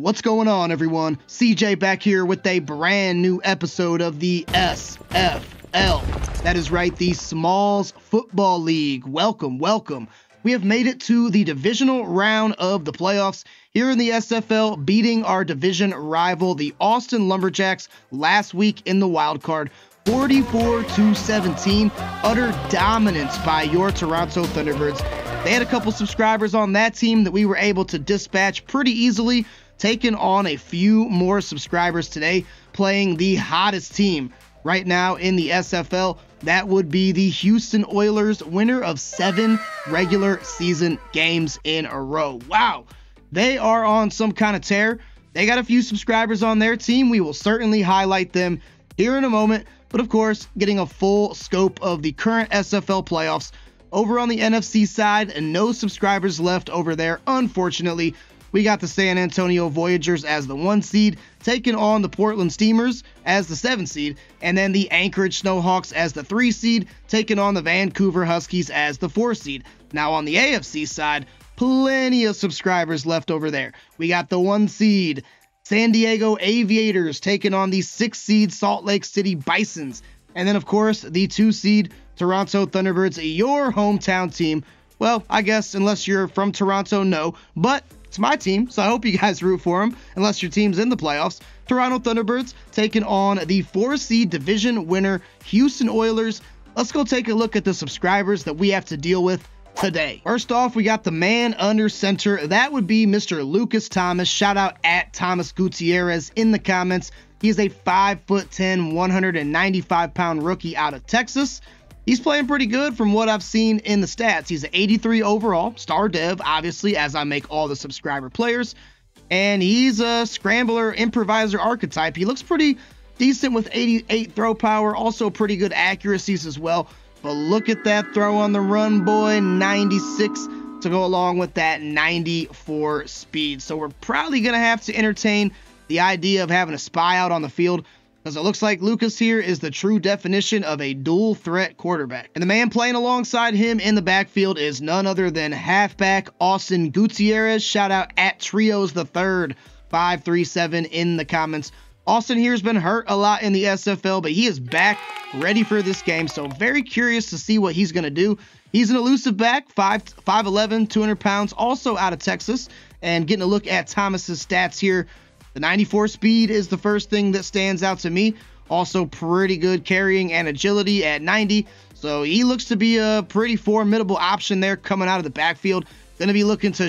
What's going on, everyone? CJ back here with a brand new episode of the SFL. That is right, the Smalls Football League. Welcome, welcome. We have made it to the divisional round of the playoffs here in the SFL, beating our division rival, the Austin Lumberjacks, last week in the wild card. 44-17, utter dominance by your Toronto Thunderbirds. They had a couple subscribers on that team that we were able to dispatch pretty easily, taking on a few more subscribers today, playing the hottest team right now in the SFL. That would be the Houston Oilers, winner of 7 regular season games in a row. Wow, they are on some kind of tear. They got a few subscribers on their team. We will certainly highlight them here in a moment. But of course, getting a full scope of the current SFL playoffs over on the NFC side, and no subscribers left over there, unfortunately. We got the San Antonio Voyagers as the 1 seed, taking on the Portland Steamers as the 7 seed, and then the Anchorage Snowhawks as the 3 seed, taking on the Vancouver Huskies as the 4 seed. Now on the AFC side, plenty of subscribers left over there. We got the 1 seed San Diego Aviators taking on the 6 seed Salt Lake City Bisons, and then of course the 2 seed Toronto Thunderbirds, your hometown team. Well, I guess unless you're from Toronto, no, but it's my team, so I hope you guys root for them, unless your team's in the playoffs. Toronto Thunderbirds taking on the 4-seed division winner, Houston Oilers. Let's go take a look at the subscribers that we have to deal with today. First off, we got the man under center. That would be Mr. Lucas Thomas. Shout out at Thomas Gutierrez in the comments. He is a 5'10", 195-pound rookie out of Texas. He's playing pretty good from what I've seen in the stats. He's an 83 overall, star dev, obviously, as I make all the subscriber players. And he's a scrambler, improviser archetype. He looks pretty decent with 88 throw power, also pretty good accuracies as well. But look at that throw on the run, boy, 96 to go along with that 94 speed. So we're probably going to have to entertain the idea of having a spy out on the field, because it looks like Lucas here is the true definition of a dual threat quarterback. And the man playing alongside him in the backfield is none other than halfback Austin Gutierrez. Shout out at Trios the Third 537 in the comments. Austin here has been hurt a lot in the SFL, but he is back ready for this game. So very curious to see what he's going to do. He's an elusive back, 5'11", 200 pounds, also out of Texas. And getting a look at Thomas's stats here, the 94 speed is the first thing that stands out to me. Also pretty good carrying and agility at 90. So he looks to be a pretty formidable option there coming out of the backfield. Going to be looking to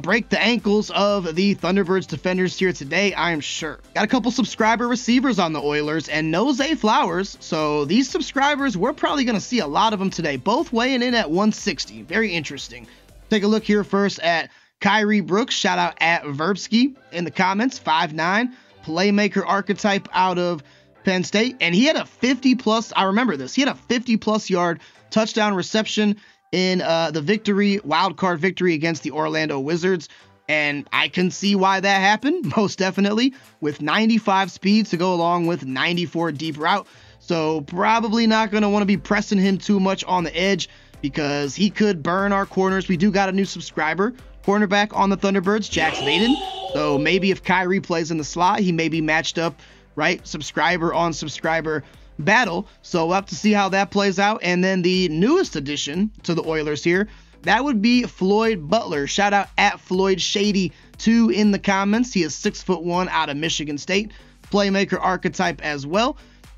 break the ankles of the Thunderbirds defenders here today, I am sure. Got a couple subscriber receivers on the Oilers and no Zay Flowers. So these subscribers, we're probably going to see a lot of them today. Both weighing in at 160. Very interesting. Take a look here first at Kyrie Brooks. Shout out at Verbsky in the comments, 5'9", playmaker archetype out of Penn State. And he had a 50-plus, I remember this, he had a 50-plus yard touchdown reception in the victory, wildcard victory against the Orlando Wizards. And I can see why that happened, most definitely, with 95 speed to go along with 94 deep route. So probably not going to want to be pressing him too much on the edge, because he could burn our corners. We do got a new subscriber, cornerback on the Thunderbirds, Jax Vaden. So maybe if Kyrie plays in the slot, he may be matched up, right? Subscriber on subscriber battle. So we'll have to see how that plays out. And then the newest addition to the Oilers here, that would be Floyd Butler. Shout out at Floyd Shady 2 in the comments. He is 6'1" out of Michigan State, playmaker archetype as well.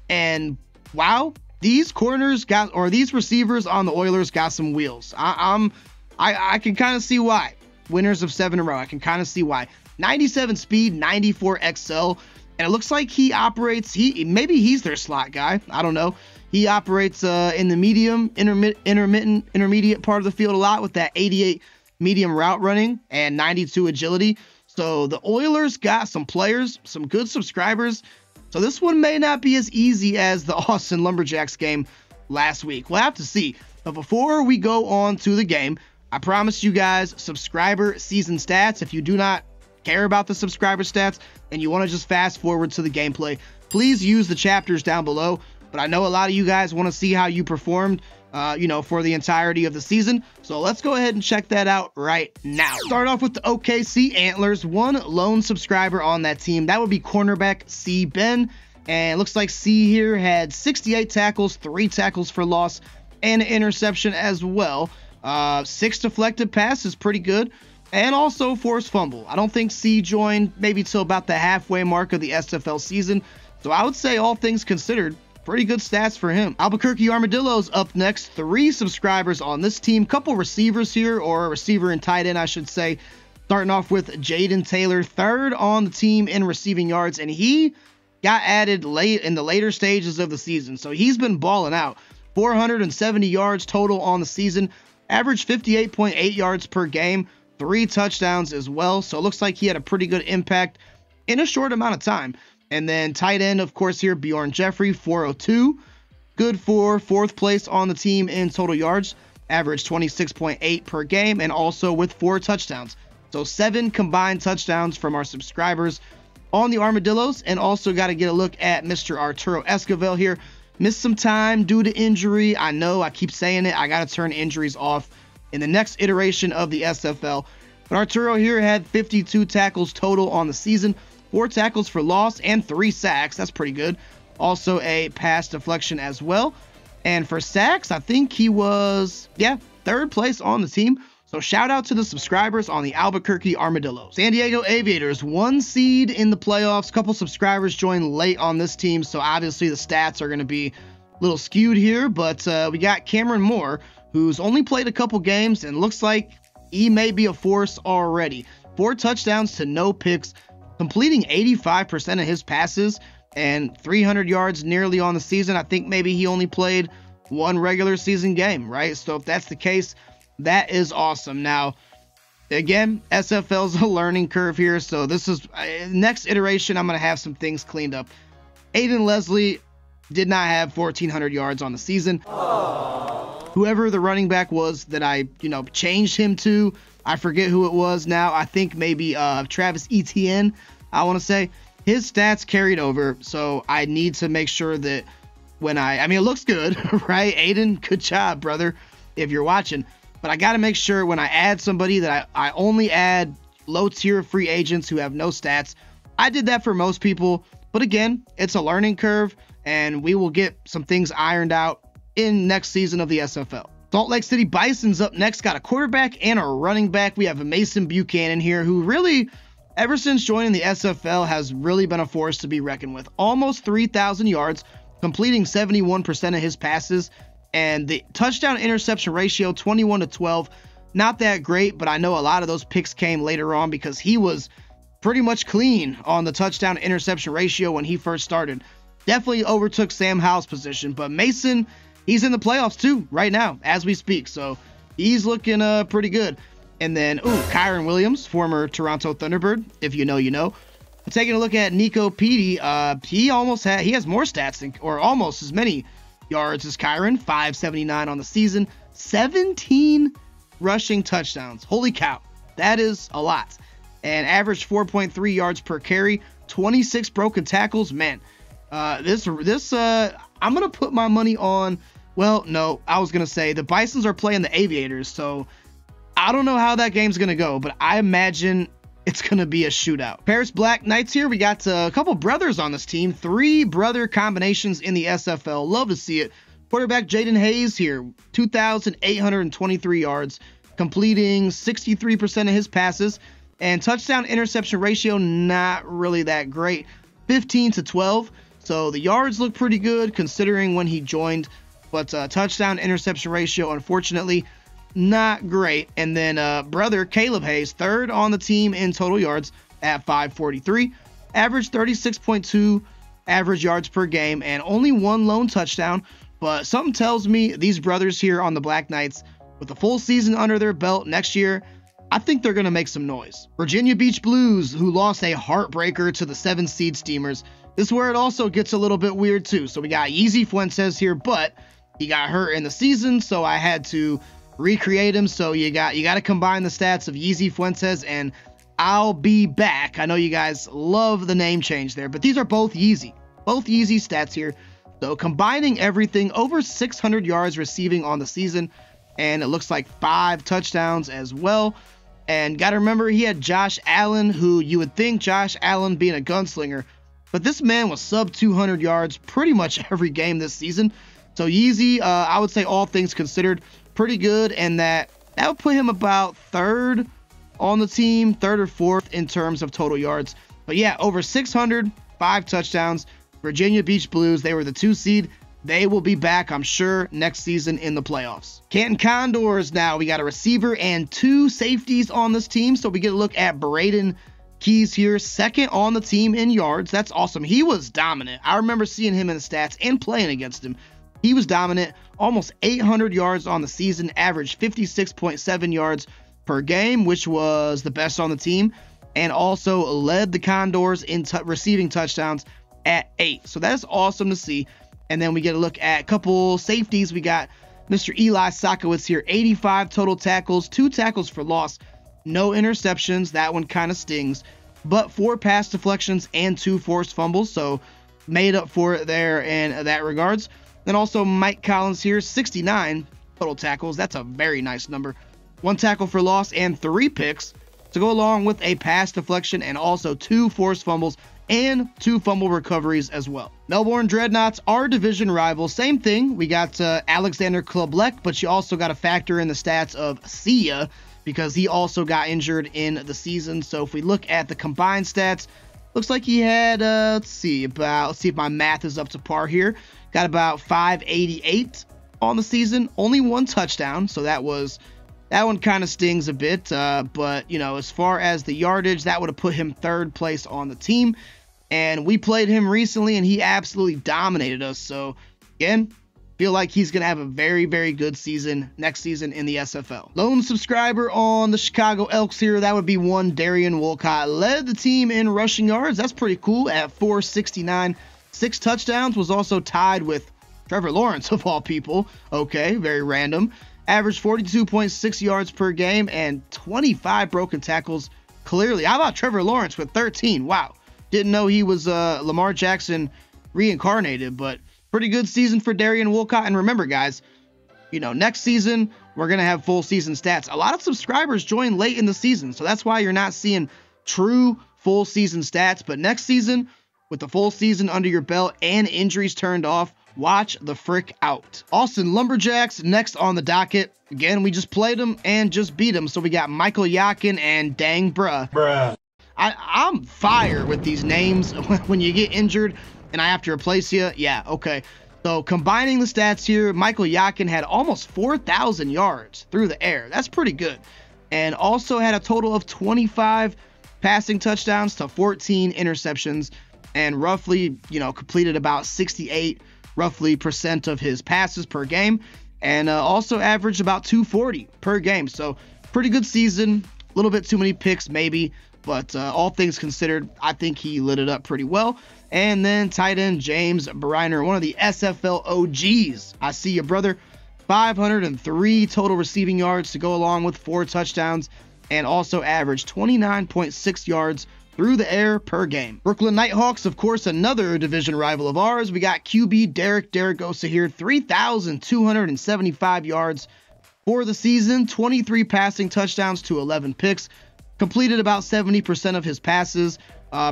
And wow, these corners got, or these receivers on the Oilers got some wheels. I can kind of see why. Winners of 7 in a row. I can kind of see why. 97 speed, 94 XL. And it looks like he operates, maybe he's their slot guy, I don't know. He operates in the medium, intermediate part of the field a lot, with that 88 medium route running and 92 agility. So the Oilers got some players, some good subscribers. So this one may not be as easy as the Austin Lumberjacks game last week. We'll have to see. But before we go on to the game, I promised you guys subscriber season stats. If you do not care about the subscriber stats and you want to just fast forward to the gameplay, please use the chapters down below. But I know a lot of you guys want to see how you performed for the entirety of the season. So let's go ahead and check that out right now. Start off with the OKC Antlers. One lone subscriber on that team. That would be cornerback C. Ben. And it looks like C here had 68 tackles, 3 tackles for loss, and an interception as well. 6 deflected passes, pretty good. And also forced fumble. I don't think C joined maybe till about the halfway mark of the SFL season. So I would say all things considered, pretty good stats for him. Albuquerque Armadillos up next. 3 subscribers on this team. Couple receivers here, or a receiver and tight end, I should say. Starting off with Jaden Taylor, 3rd on the team in receiving yards. And he got added late in the later stages of the season. So he's been balling out. 470 yards total on the season. Averaged 58.8 yards per game. 3 touchdowns as well. So it looks like he had a pretty good impact in a short amount of time. And then tight end, of course, here, Bjorn Jeffrey, 402. Good for 4th place on the team in total yards. Averaged 26.8 per game, and also with 4 touchdowns. So 7 combined touchdowns from our subscribers on the Armadillos. And also got to get a look at Mr. Arturo Esquivel here. Missed some time due to injury. I know I keep saying it. I got to turn injuries off in the next iteration of the SFL. But Arturo here had 52 tackles total on the season. 4 tackles for loss and 3 sacks. That's pretty good. Also a pass deflection as well. And for sacks, I think he was, 3rd place on the team. So shout out to the subscribers on the Albuquerque Armadillos. San Diego Aviators, 1 seed in the playoffs. Couple subscribers joined late on this team. So obviously the stats are going to be a little skewed here. But we got Cameron Moore, who's only played a couple games and looks like he may be a force already. 4 touchdowns to no picks. Completing 85% of his passes and 300 yards nearly on the season. I think maybe he only played 1 regular season game, right? So if that's the case, that is awesome. Now, again, SFL's a learning curve here. So this is next iteration. I'm going to have some things cleaned up. Aiden Leslie did not have 1,400 yards on the season. Aww. Whoever the running back was that I, changed him to, I forget who it was now. I think maybe Travis Etienne, I want to say. His stats carried over, so I need to make sure that when I mean, it looks good, right? Aiden, good job, brother, if you're watching. But I got to make sure when I add somebody that I only add low-tier free agents who have no stats. I did that for most people, but again, it's a learning curve, and we will get some things ironed out in next season of the SFL. Salt Lake City Bisons up next. Got a quarterback and a running back. We have Mason Buchanan here, who really, ever since joining the SFL, has really been a force to be reckoned with. Almost 3,000 yards, completing 71% of his passes, and the touchdown-interception ratio, 21-12. Not that great, but I know a lot of those picks came later on because he was pretty much clean on the touchdown-interception ratio when he first started. Definitely overtook Sam Howell's position, but Mason, he's in the playoffs too right now as we speak. So he's looking pretty good. And then, Kyron Williams, former Toronto Thunderbird. If you know, you know. Taking a look at Nico Petey. He has more stats than, or almost as many yards as Kyron. 579 on the season. 17 rushing touchdowns. Holy cow. That is a lot. And averaged 4.3 yards per carry. 26 broken tackles. Man, I'm going to put my money on... Well, no, I was going to say the Bisons are playing the Aviators, so I don't know how that game's going to go, but I imagine it's going to be a shootout. Paris Black Knights here. We got a couple brothers on this team. 3 brother combinations in the SFL. Love to see it. Quarterback Jaden Hayes here, 2,823 yards, completing 63% of his passes, and touchdown-interception ratio not really that great, 15-12. So the yards look pretty good considering when he joined, but touchdown interception ratio, unfortunately, not great. And then brother Caleb Hayes, 3rd on the team in total yards at 543, averaged 36.2 average yards per game, and only 1 lone touchdown. But something tells me these brothers here on the Black Knights, with a full season under their belt next year, I think they're going to make some noise. Virginia Beach Blues, who lost a heartbreaker to the 7-seed Steamers. This is where it also gets a little bit weird too. So we got Yeezy Fuentes here, but he got hurt in the season, so I had to recreate him. So you got to combine the stats of Yeezy Fuentes and I'll Be Back. I know you guys love the name change there, but these are both Yeezy stats here. So combining everything, over 600 yards receiving on the season, and it looks like 5 touchdowns as well. And got to remember, he had Josh Allen, who you would think Josh Allen being a gunslinger, but this man was sub 200 yards pretty much every game this season. So Yeezy, I would say all things considered, pretty good, and that would put him about third on the team, third or fourth in terms of total yards. But yeah, over 600, 5 touchdowns. Virginia Beach Blues, they were the 2 seed. They will be back, I'm sure, next season in the playoffs. Canton Condors now. We got a receiver and 2 safeties on this team. So we get a look at Braden Keys here, second on the team in yards. That's awesome. He was dominant. I remember seeing him in the stats and playing against him. He was dominant, almost 800 yards on the season, averaged 56.7 yards per game, which was the best on the team, and also led the Condors in receiving touchdowns at 8. So that's awesome to see. And then we get a look at a couple safeties. We got Mr. Eli Sakowitz here, 85 total tackles, 2 tackles for loss, no interceptions. That one kind of stings, but 4 pass deflections and 2 forced fumbles. So made up for it there in that regards. Then also Mike Collins here, 69 total tackles. That's a very nice number. 1 tackle for loss and 3 picks to go along with a pass deflection and also 2 forced fumbles and 2 fumble recoveries as well. Melbourne Dreadnoughts, our division rival, same thing. We got Alexander Kleblek, but you also got to factor in the stats of Sia because he also got injured in the season. So if we look at the combined stats, looks like he had, let's see if my math is up to par here. Got about 588 on the season, only 1 touchdown. So that one kind of stings a bit. But, you know, as far as the yardage, that would have put him third place on the team. And we played him recently, and he absolutely dominated us. So, again, feel like he's going to have a very, very good season next season in the SFL. Lone subscriber on the Chicago Elks here, that would be one Darian Wolcott. Led the team in rushing yards. That's pretty cool at 469. 6 touchdowns, was also tied with Trevor Lawrence, of all people. Okay, very random. Averaged 42.6 yards per game and 25 broken tackles. Clearly, how about Trevor Lawrence with 13? Wow. Didn't know he was Lamar Jackson reincarnated, but pretty good season for Darian Wolcott. And remember, guys, you know, next season, we're going to have full season stats. A lot of subscribers join late in the season, so that's why you're not seeing true full season stats. But next season, with the full season under your belt and injuries turned off, watch the frick out. Austin Lumberjacks next on the docket. Again, we just played them and just beat them. So we got Michael Yakin and Dang Bruh. Bruh. I'm fire with these names when you get injured and I have to replace you. Yeah, okay. So combining the stats here, Michael Yakin had almost 4,000 yards through the air. That's pretty good. And also had a total of 25 passing touchdowns to 14 interceptions and roughly, you know, completed about 68% of his passes per game and also averaged about 240 per game. So pretty good season. A little bit too many picks maybe, but all things considered, I think he lit it up pretty well. And then tight end James Briner, one of the SFL OGs. I see you, brother. 503 total receiving yards to go along with 4 touchdowns and also averaged 29.6 yards through the air per game. Brooklyn Nighthawks, of course, another division rival of ours. We got QB Derek Deragosa here, 3,275 yards for the season, 23 passing touchdowns to 11 picks, completed about 70% of his passes.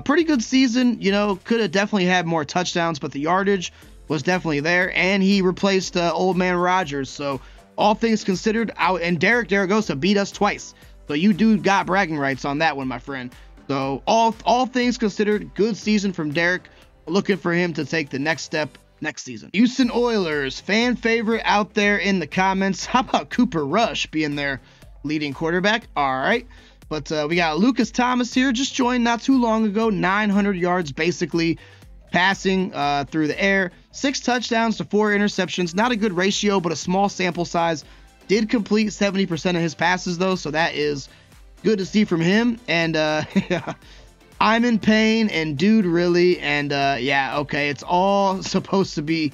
Pretty good season, you know, could have definitely had more touchdowns, but the yardage was definitely there, and he replaced old man Rogers. So all things considered, and Derek Deragosa beat us twice. So you do got bragging rights on that one, my friend. So all things considered, good season from Derek. Looking for him to take the next step next season. Houston Oilers, fan favorite out there in the comments. How about Cooper Rush being their leading quarterback? All right. But we got Lucas Thomas here, just joined not too long ago. 900 yards basically passing through the air. 6 touchdowns to 4 interceptions. Not a good ratio, but a small sample size. Did complete 70% of his passes, though, so that is good to see from him. And I'm in pain and dude really. And yeah, okay, it's all supposed to be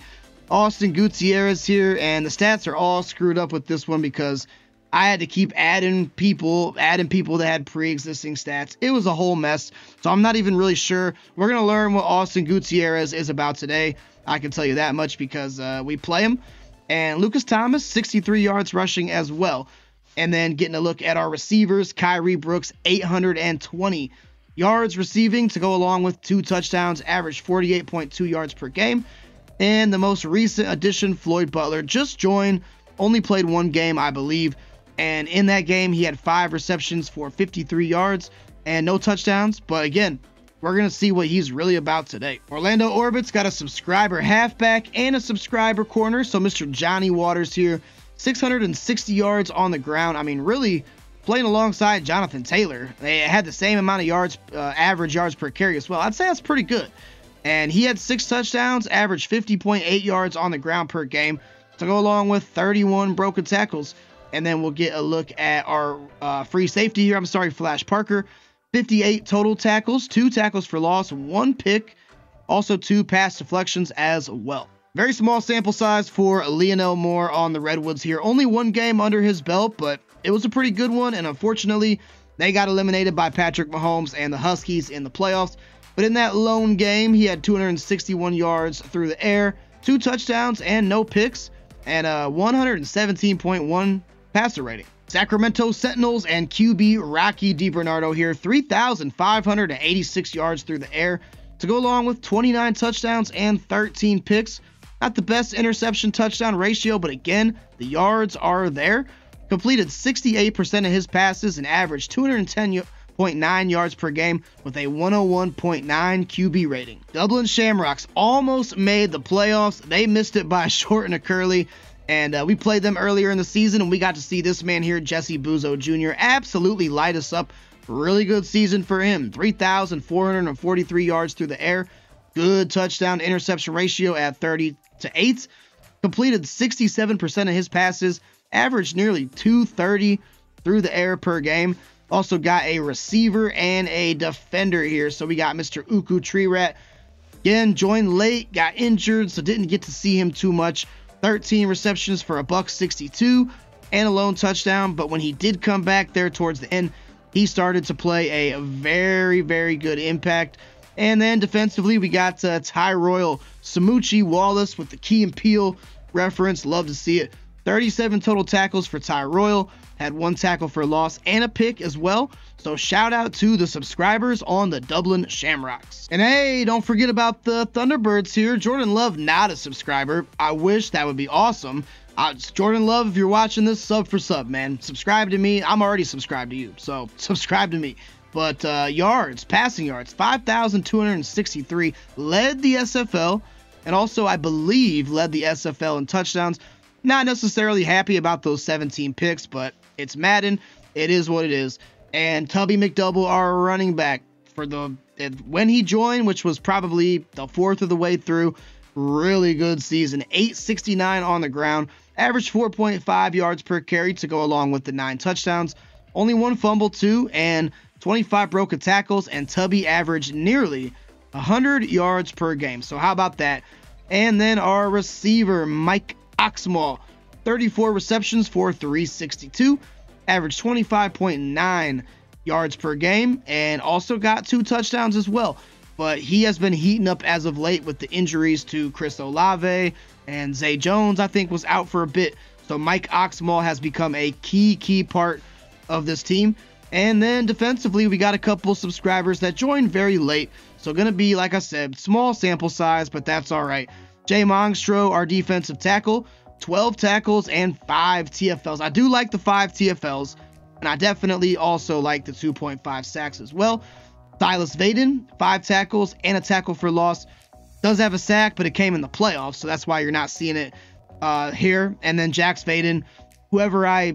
Austin Gutierrez here, and the stats are all screwed up with this one because I had to keep adding people that had pre-existing stats. It was a whole mess, so I'm not even really sure. We're gonna learn what Austin Gutierrez is about today. I can tell you that much because we play him. And Lucas Thomas, 63 yards rushing as well. And then getting a look at our receivers, Kyrie Brooks, 820 yards receiving to go along with 2 touchdowns, average 48.2 yards per game. And the most recent addition, Floyd Butler, just joined, only played 1 game, I believe. And in that game, he had 5 receptions for 53 yards and no touchdowns. But again, we're going to see what he's really about today. Orlando Orbit's got a subscriber halfback and a subscriber corner. So Mr. Johnny Waters here, 660 yards on the ground. I mean, really playing alongside Jonathan Taylor. They had the same amount of yards, average yards per carry as well. I'd say that's pretty good. And he had 6 touchdowns, averaged 50.8 yards on the ground per game to go along with 31 broken tackles. And then we'll get a look at our free safety here. I'm sorry, Flash Parker. 58 total tackles, 2 tackles for loss, 1 pick, also 2 pass deflections as well. Very small sample size for Lionel Moore on the Redwoods here. Only 1 game under his belt, but it was a pretty good one. And unfortunately, they got eliminated by Patrick Mahomes and the Huskies in the playoffs. But in that lone game, he had 261 yards through the air, 2 touchdowns and no picks, and a 117.1 passer rating. Sacramento Sentinels and QB Rocky DiBernardo here, 3,586 yards through the air to go along with 29 touchdowns and 13 picks. Not the best interception touchdown ratio, but again, the yards are there. Completed 68% of his passes and averaged 210.9 yards per game with a 101.9 QB rating. Dublin Shamrocks almost made the playoffs. They missed it by a short and a curly. And we played them earlier in the season, and we got to see this man here, Jesse Buzo Jr., absolutely light us up. Really good season for him. 3,443 yards through the air. Good touchdown interception ratio at 30-8. Completed 67% of his passes. Averaged nearly 230 through the air per game. Also got a receiver and a defender here. So we got Mr. Uku Tree Rat. Again, joined late, got injured, so didn't get to see him too much. 13 receptions for a $162 and a lone touchdown. But when he did come back there towards the end, he started to play a very, very good impact. And then defensively, we got Ty Royal, Samucci Wallace with the Key and Peele reference. Love to see it. 37 total tackles for Ty Royal. Had 1 tackle for loss and a pick as well. So shout out to the subscribers on the Dublin Shamrocks. And hey, don't forget about the Thunderbirds here. Jordan Love, not a subscriber. I wish, that would be awesome. Jordan Love, if you're watching this, sub for sub, man. Subscribe to me. I'm already subscribed to you, so subscribe to me. But yards, passing yards, 5,263. Led the SFL, and also I believe led the SFL in touchdowns. Not necessarily happy about those 17 picks, but it's Madden. It is what it is. And Tubby McDouble, our running back, for the when he joined, which was probably the 4th of the way through, really good season. 869 on the ground, average 4.5 yards per carry to go along with the 9 touchdowns. Only 1 fumble, 2, and 25 broken tackles. And Tubby averaged nearly 100 yards per game. So how about that? And then our receiver, Mike Oxmal, 34 receptions for 362, averaged 25.9 yards per game, and also got 2 touchdowns as well. But he has been heating up as of late with the injuries to Chris Olave, and Zay Jones, I think, was out for a bit. So Mike Oxmal has become a key part of this team. And then defensively, we got a couple subscribers that joined very late. So going to be, like I said, small sample size, but that's all right. Jay Mongstro, our defensive tackle, 12 tackles and 5 TFLs. I do like the 5 TFLs, and I definitely also like the 2.5 sacks as well. Silas Vaden, 5 tackles and a tackle for loss. Does have a sack, but it came in the playoffs, so that's why you're not seeing it here. And then Jax Vaden, whoever I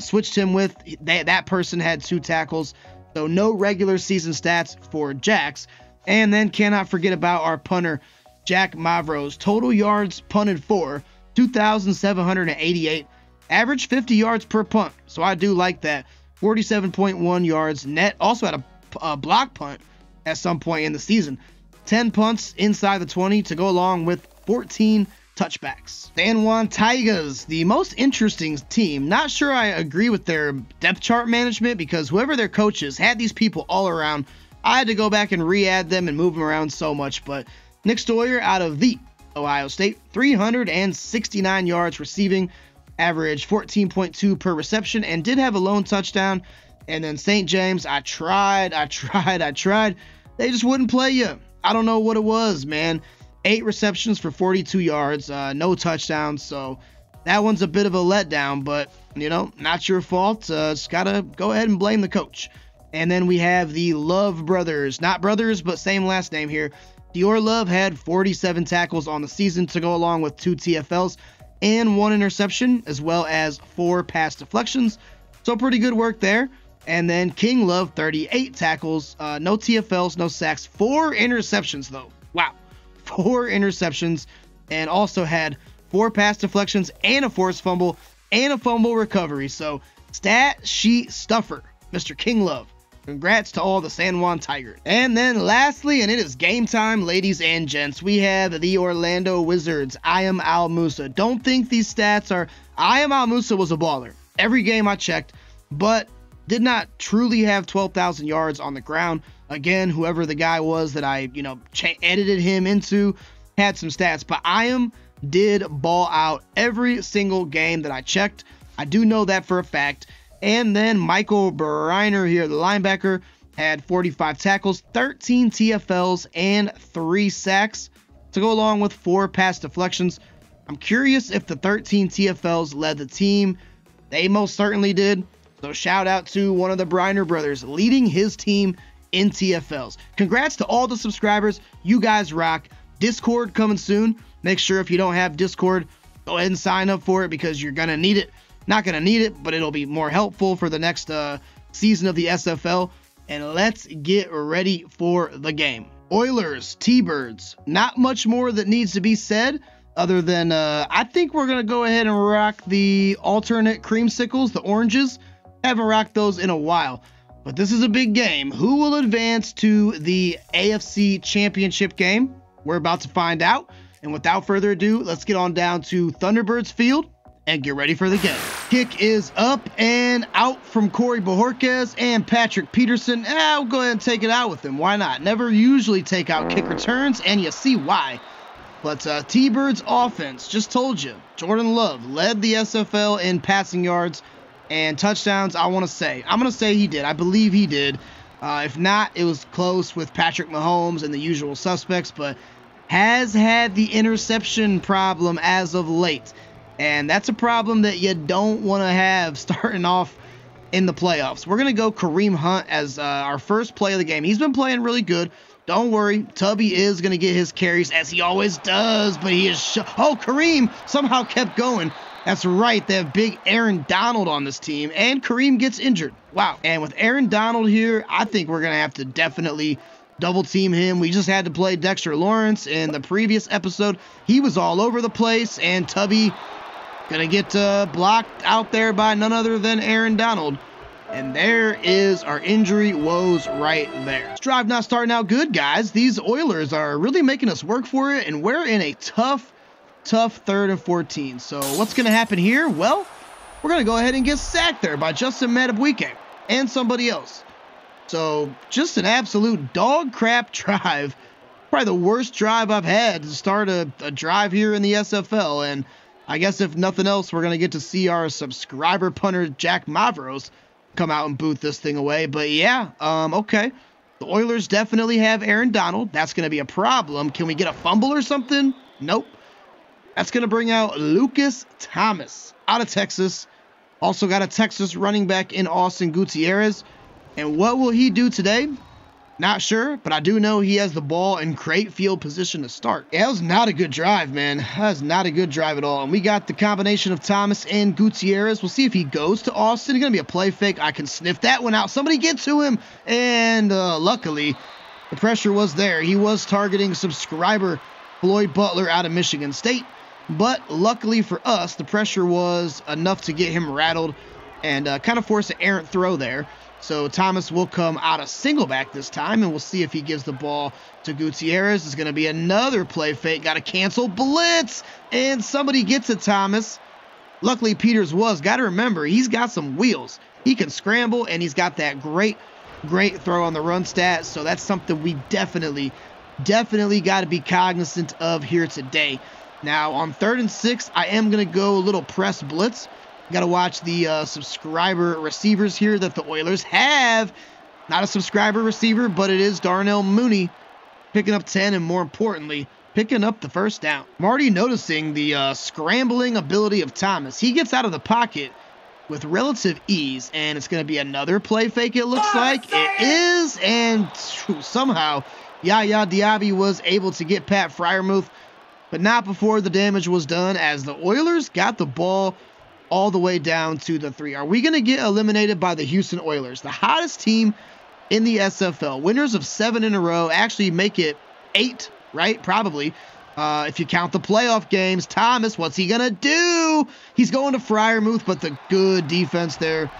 switched him with, that person had 2 tackles, so no regular season stats for Jax. And then cannot forget about our punter, Jack Mavros. Total yards punted for 2,788, average 50 yards per punt. So I do like that. 47.1 yards net. Also had a block punt at some point in the season. 10 punts inside the 20 to go along with 14 touchbacks. San Juan Tigers, the most interesting team. Not sure I agree with their depth chart management, because whoever their coach is had these people all around. I had to go back and re-add them and move them around so much, but Nick Stoyer out of the Ohio State, 369 yards receiving, average 14.2 per reception, and did have a lone touchdown. And then St. James, I tried. They just wouldn't play you. I don't know what it was, man. 8 receptions for 42 yards, no touchdowns. So that one's a bit of a letdown, but, you know, not your fault. Just got to go ahead and blame the coach. And then we have the Love brothers. Not brothers, but same last name here. Dior Love had 47 tackles on the season to go along with 2 TFLs and 1 interception, as well as 4 pass deflections. So pretty good work there. And then King Love, 38 tackles, no TFLs, no sacks, 4 interceptions though. Wow. 4 interceptions, and also had 4 pass deflections and a forced fumble and a fumble recovery. So stat sheet stuffer, Mr. King Love. Congrats to all the San Juan Tigers. And then lastly, and it is game time, ladies and gents, we have the Orlando Wizards. Ayum Al-Musa. Don't think these stats are... Ayum Al-Musa was a baller. Every game I checked, but did not truly have 12,000 yards on the ground. Again, whoever the guy was that I, you know, edited him into had some stats, but Ayum did ball out every single game that I checked. I do know that for a fact. And then Michael Briner here, the linebacker, had 45 tackles, 13 TFLs, and 3 sacks to go along with 4 pass deflections. I'm curious if the 13 TFLs led the team. They most certainly did. So shout out to one of the Briner brothers leading his team in TFLs. Congrats to all the subscribers. You guys rock. Discord coming soon. Make sure if you don't have Discord, go ahead and sign up for it because you're going to need it. Not going to need it, but it'll be more helpful for the next season of the SFL. And let's get ready for the game. Oilers, T-Birds. Not much more that needs to be said other than I think we're going to go ahead and rock the alternate creamsicles, the oranges. Haven't rocked those in a while. But this is a big game. Who will advance to the AFC Championship game? We're about to find out. And without further ado, let's get on down to Thunderbirds Field and get ready for the game. Kick is up and out from Corey Bajorquez and Patrick Peterson. I'll go ahead and take it out with him. Why not? Never usually take out kick returns, and you see why. But T-Birds offense, just told you, Jordan Love led the SFL in passing yards and touchdowns. I want to say, I'm going to say he did. I believe he did. If not, it was close with Patrick Mahomes and the usual suspects, but has had the interception problem as of late. And that's a problem that you don't want to have starting off in the playoffs. We're going to go Kareem Hunt as our first play of the game. He's been playing really good. Don't worry. Tubby is going to get his carries as he always does, but he is... Oh, Kareem somehow kept going. That's right. They have big Aaron Donald on this team, and Kareem gets injured. Wow. And with Aaron Donald here, I think we're going to have to definitely double team him. We just had to play Dexter Lawrence in the previous episode. He was all over the place, and Tubby... gonna get blocked out there by none other than Aaron Donald. And there is our injury woes right there. This drive not starting out good, guys. These Oilers are really making us work for it, and we're in a tough third and 14. So what's gonna happen here? Well, we're gonna go ahead and get sacked there by Justin Madubuike and somebody else. So just an absolute dog crap drive. Probably the worst drive I've had to start a drive here in the SFL, and I guess if nothing else, we're going to get to see our subscriber punter, Jack Mavros, come out and boot this thing away. But yeah, okay. The Oilers definitely have Aaron Donald. That's going to be a problem. Can we get a fumble or something? Nope. That's going to bring out Lucas Thomas out of Texas. Also got a Texas running back in Austin Gutierrez. And what will he do today? Not sure, but I do know he has the ball in great field position to start. Yeah, that was not a good drive, man. That was not a good drive at all. And we got the combination of Thomas and Gutierrez. We'll see if he goes to Austin. It's going to be a play fake. I can sniff that one out. Somebody get to him. And luckily, the pressure was there. He was targeting subscriber Floyd Butler out of Michigan State. But luckily for us, the pressure was enough to get him rattled and kind of force an errant throw there. So Thomas will come out of single back this time, and we'll see if he gives the ball to Gutierrez. It's going to be another play fake. Got to cancel blitz, and somebody gets it, Thomas. Luckily, Peters was. Got to remember, he's got some wheels. He can scramble, and he's got that great throw on the run stat. So that's something we definitely, definitely got to be cognizant of here today. Now, on 3rd and 6, I am going to go a little press blitz. Got to watch the subscriber receivers here that the Oilers have. Not a subscriber receiver, but it is Darnell Mooney picking up 10 and, more importantly, picking up the first down. I'm already noticing the scrambling ability of Thomas. He gets out of the pocket with relative ease, and it's going to be another play fake, it looks like. It is, and somehow Yaya Diaby was able to get Pat Freiermuth, but not before the damage was done as the Oilers got the ball all the way down to the 3. Are we going to get eliminated by the Houston Oilers, the hottest team in the SFL? Winners of 7 in a row, actually make it 8, right? Probably. If you count the playoff games. Thomas, what's he going to do? He's going to Freiermuth, but the good defense there.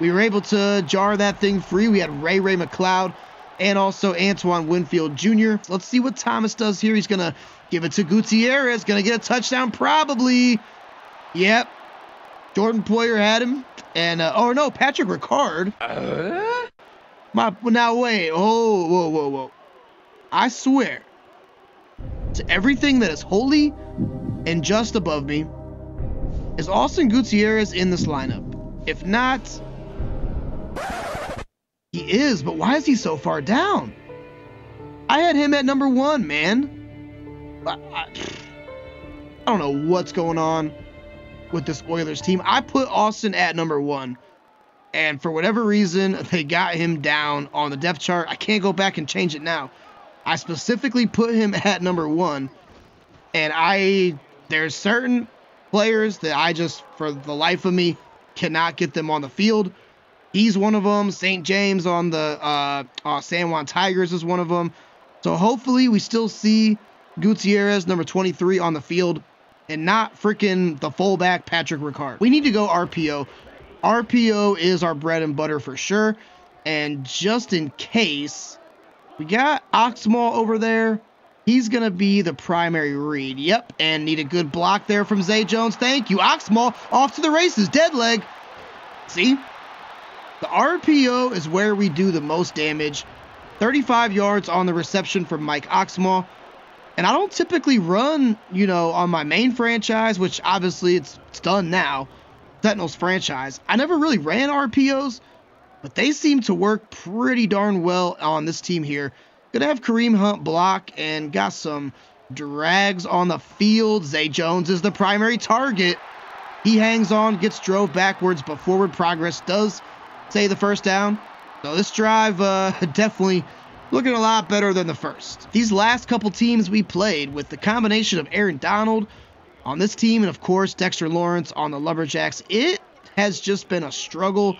We were able to jar that thing free. We had Ray-Ray McLeod and also Antoine Winfield Jr. Let's see what Thomas does here. He's going to give it to Gutierrez. Going to get a touchdown probably. Yep. Jordan Poyer had him, and, oh no, Patrick Ricard. Now wait, oh, whoa, whoa, whoa. I swear to everything that is holy and just above me, is Austin Gutierrez in this lineup? If not, he is, but why is he so far down? I had him at number 1, man. I don't know what's going on with this Oilers team. I put Austin at number 1, and for whatever reason, they got him down on the depth chart. I can't go back and change it now. I specifically put him at number 1, and there's certain players that I just, for the life of me, cannot get them on the field. He's one of them. St. James on the San Juan Tigers is one of them. So hopefully we still see Gutierrez, number 23, on the field, and not freaking the fullback, Patrick Ricard. We need to go RPO. RPO is our bread and butter for sure. And just in case, we got Oxmal over there. He's going to be the primary read. Yep, and need a good block there from Zay Jones. Thank you. Oxmal off to the races. Dead leg. See? The RPO is where we do the most damage. 35 yards on the reception from Mike Oxmal. And I don't typically run, you know, on my main franchise, which obviously it's done now, Sentinels franchise. I never really ran RPOs, but they seem to work pretty darn well on this team here. Gonna have Kareem Hunt block and got some drags on the field. Zay Jones is the primary target. He hangs on, gets drove backwards, but forward progress does say the first down. So this drive definitely looking a lot better than the first. These last couple teams we played with the combination of Aaron Donald on this team and, of course, Dexter Lawrence on the Lumberjacks, it has just been a struggle,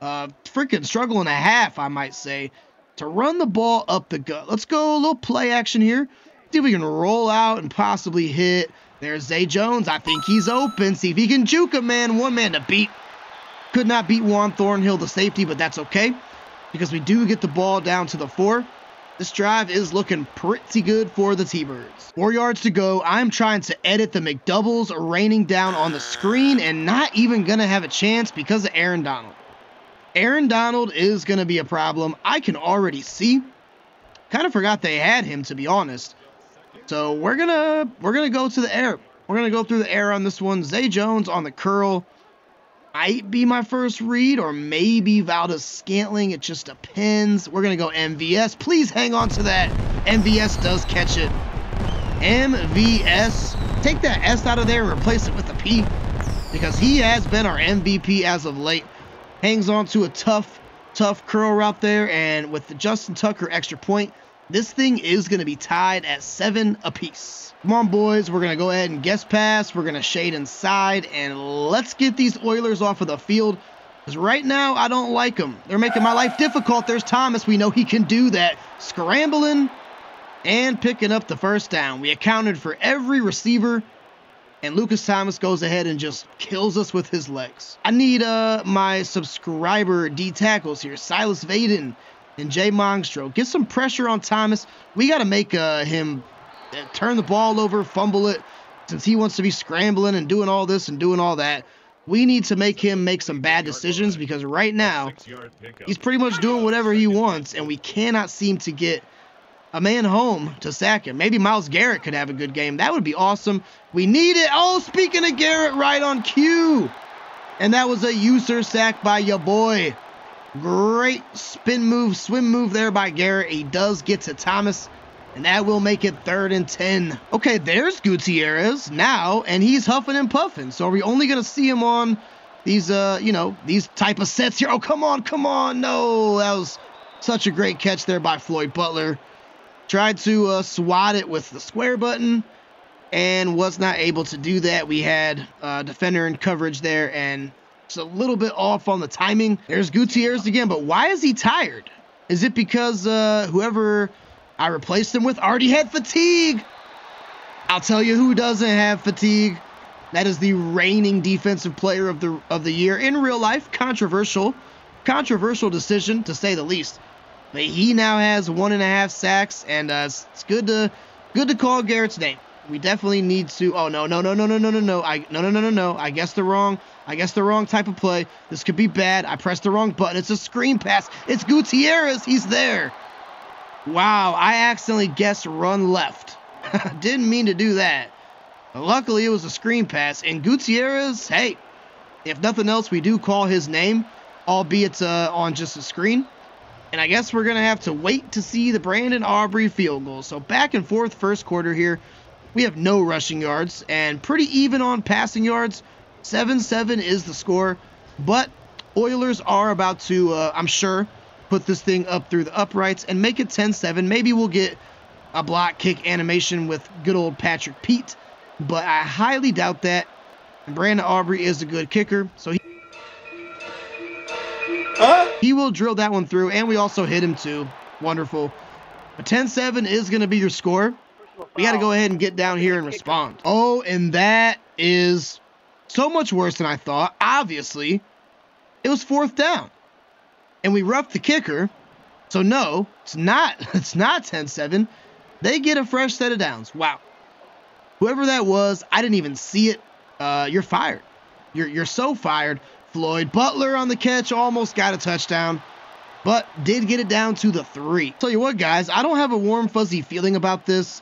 freaking struggle and a half, I might say, to run the ball up the gut. Let's go a little play action here. See if we can roll out and possibly hit. There's Zay Jones. I think he's open. See if he can juke a man. One man to beat. Could not beat Juan Thornhill, the safety, but that's okay, because we do get the ball down to the 4. This drive is looking pretty good for the T-Birds. 4 yards to go. I'm trying to edit the McDoubles raining down on the screen and not even going to have a chance because of Aaron Donald. Aaron Donald is going to be a problem. I can already see. Kind of forgot they had him, to be honest. So we're gonna go to the air. We're going to go through the air on this one. Zay Jones on the curl. Might be my first read, or maybe Valdez Scantling. It just depends. We're going to go MVS. Please hang on to that. MVS does catch it. MVS. Take that S out of there and replace it with a P, because he has been our MVP as of late. Hangs on to a tough curl route there, and with the Justin Tucker extra point, this thing is going to be tied at 7 apiece. Come on, boys. We're going to go ahead and guess pass. We're going to shade inside, and let's get these Oilers off of the field, because right now, I don't like them. They're making my life difficult. There's Thomas. We know he can do that. Scrambling and picking up the first down. We accounted for every receiver, and Lucas Thomas goes ahead and just kills us with his legs. I need my subscriber D-tackles here. Silas Vaden and Jay Mongstro. Get some pressure on Thomas. We got to make him turn the ball over, fumble it, since he wants to be scrambling and doing all this and doing all that. We need to make him make some bad decisions, because right now he's pretty much doing whatever he wants, and we cannot seem to get a man home to sack him. Maybe Myles Garrett could have a good game. That would be awesome. We need it. Oh, speaking of Garrett, right on cue. And that was a user sack by your boy. Great spin move, swim move there by Garrett. He does get to Thomas, and that will make it 3rd and 10. Okay, there's Gutierrez now, and he's huffing and puffing. So are we only going to see him on these, these type of sets here? Oh, come on, come on. No, that was such a great catch there by Floyd Butler. Tried to swat it with the square button and was not able to do that. We had a defender in coverage there and it's a little bit off on the timing. There's Gutierrez again, but why is he tired? Is it because whoever I replaced him with already had fatigue? I'll tell you who doesn't have fatigue. That is the reigning defensive player of the year in real life. Controversial decision to say the least. But he now has 1.5 sacks, and it's good to call Garrett's name. We definitely need to. Oh no! No! I guess the wrong type of play. This could be bad. I pressed the wrong button. It's a screen pass. It's Gutierrez. He's there. Wow! I accidentally guessed run left. Didn't mean to do that. But luckily, it was a screen pass. And Gutierrez, hey, if nothing else, we do call his name, albeit on just a screen. And I guess we're going to have to wait to see the Brandon Aubrey field goal. So back and forth first quarter here. We have no rushing yards and pretty even on passing yards. 7-7 is the score. But Oilers are about to, I'm sure, put this thing up through the uprights and make it 10-7. Maybe we'll get a block kick animation with good old Patrick Pete. But I highly doubt that. And Brandon Aubrey is a good kicker. So he will drill that one through, and we also hit him too. Wonderful. But 10-7 is going to be your score. We got to go ahead and get down here and respond. Oh, and that is so much worse than I thought. Obviously, it was 4th down, and we roughed the kicker. So no, it's not 10-7. They get a fresh set of downs. Wow. Whoever that was, I didn't even see it. You're fired. You're so fired. Floyd Butler on the catch, almost got a touchdown, but did get it down to the 3. Tell you what, guys, I don't have a warm, fuzzy feeling about this.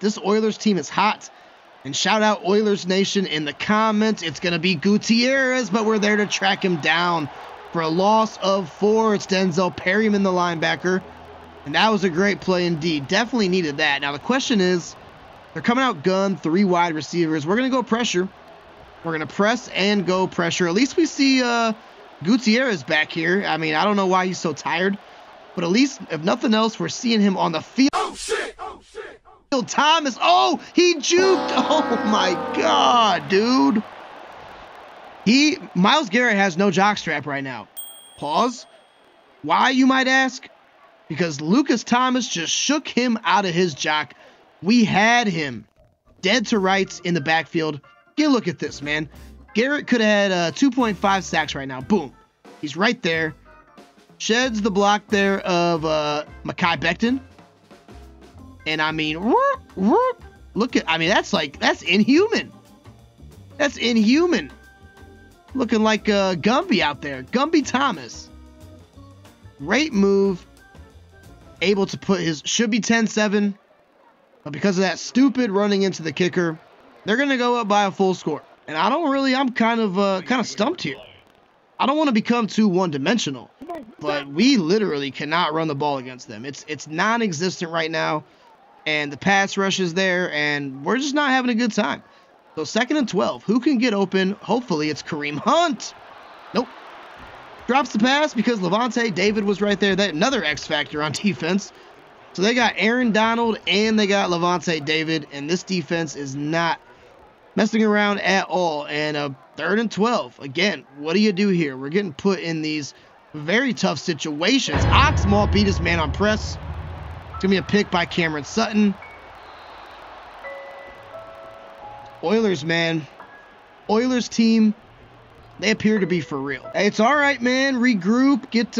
This Oilers team is hot, and shout out Oilers Nation in the comments. It's going to be Gutierrez, but we're there to track him down for a loss of 4. It's Denzel Perryman, the linebacker, and that was a great play indeed. Definitely needed that. Now, the question is, they're coming out gunned, 3 wide receivers. We're going to go pressure. We're going to press and go pressure. At least we see Gutierrez back here. I mean, I don't know why he's so tired. But at least, if nothing else, we're seeing him on the field. Oh, shit! Oh, shit! Oh, Thomas. Oh, he juked. Oh, my God, dude. Myles Garrett has no jockstrap right now. Pause. Why, you might ask? Because Lucas Thomas just shook him out of his jock. We had him dead to rights in the backfield. Get a look at this, man. Garrett could have had 2.5 sacks right now. Boom. He's right there. Sheds the block there of Mekhi Becton. And I mean, whoop, whoop. Look at, I mean, that's inhuman. That's inhuman. Looking like Gumby out there. Gumby Thomas. Great move. Able to put his, should be 10-7. But because of that stupid running into the kicker, they're going to go up by a full score. And I don't really, I'm kind of stumped here. I don't want to become too one-dimensional, but we literally cannot run the ball against them. It's non-existent right now, and the pass rush is there, and we're just not having a good time. So 2nd and 12, who can get open? Hopefully it's Kareem Hunt. Nope. Drops the pass because Levante David was right there. That another X factor on defense. So they got Aaron Donald and they got Levante David, and this defense is not messing around at all. And a 3rd and 12. Again, what do you do here? We're getting put in these very tough situations. Oxmal beat his man on press. It's going to be a pick by Cameron Sutton. Oilers, man. Oilers team, they appear to be for real. Hey, it's all right, man. Regroup. Get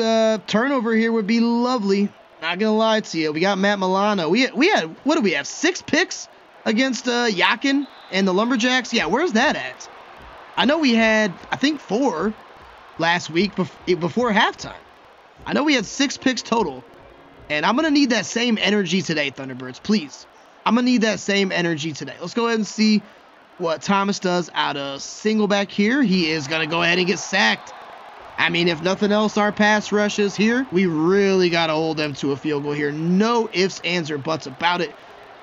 turnover here would be lovely. Not going to lie to you. We got Matt Milano. We had, what do we have? 6 picks against Yakin and the Lumberjacks. Yeah, where's that at? I know we had, I think, 4 last week before halftime. I know we had 6 picks total. And I'm going to need that same energy today, Thunderbirds. Please. I'm going to need that same energy today. Let's go ahead and see what Thomas does out of single back here. He is going to go ahead and get sacked. I mean, if nothing else, our pass rushes here, we really got to hold them to a field goal here. No ifs, ands, or buts about it.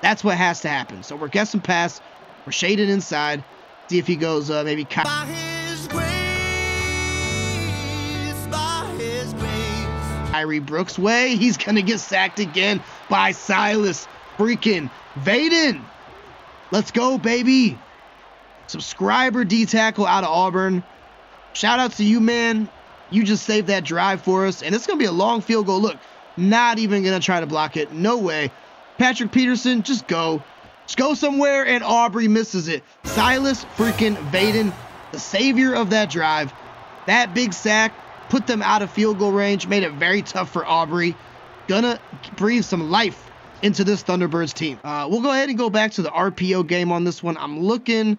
That's what has to happen. So we're guessing pass. We're shaded inside. See if he goes maybe... Kyrie Brooks way. He's going to get sacked again by Silas freaking Vaden. Let's go, baby. Subscriber D-tackle out of Auburn. Shout out to you, man. You just saved that drive for us. And it's going to be a long field goal. Look, not even going to try to block it. No way. Patrick Peterson, just go. Just go somewhere, and Aubrey misses it. Silas freaking Vaden, the savior of that drive. That big sack put them out of field goal range, made it very tough for Aubrey. Gonna breathe some life into this Thunderbirds team. We'll go ahead and go back to the RPO game on this one. I'm looking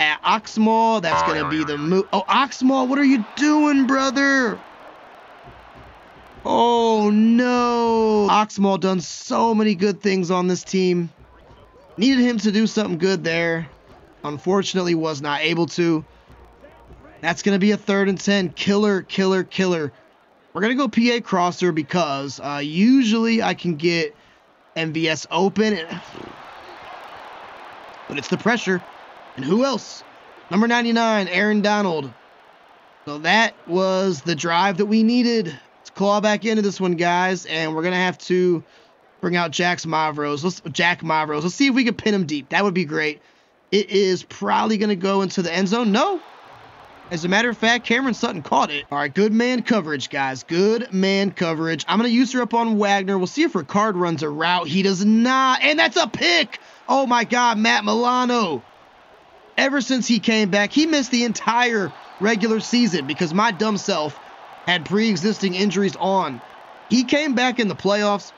at Oxmall. That's gonna be the move. Oh, Oxmall, what are you doing, brother? Oh, no. Oxmall done so many good things on this team. Needed him to do something good there. Unfortunately, was not able to. That's going to be a 3rd and 10. Killer, killer, killer. We're going to go PA crosser because usually I can get MVS open. But it's the pressure. And who else? Number 99, Aaron Donald. So that was the drive that we needed. Let's claw back into this one, guys. And we're going to have to bring out Jack Mavros. Let's see if we can pin him deep. That would be great. It is probably going to go into the end zone. No. As a matter of fact, Cameron Sutton caught it. All right, good man coverage, guys. Good man coverage. I'm going to use her up on Wagner. We'll see if Ricard runs a route. He does not. And that's a pick. Oh, my God, Matt Milano. Ever since he came back, he missed the entire regular season because my dumb self had pre-existing injuries on. He came back in the playoffs,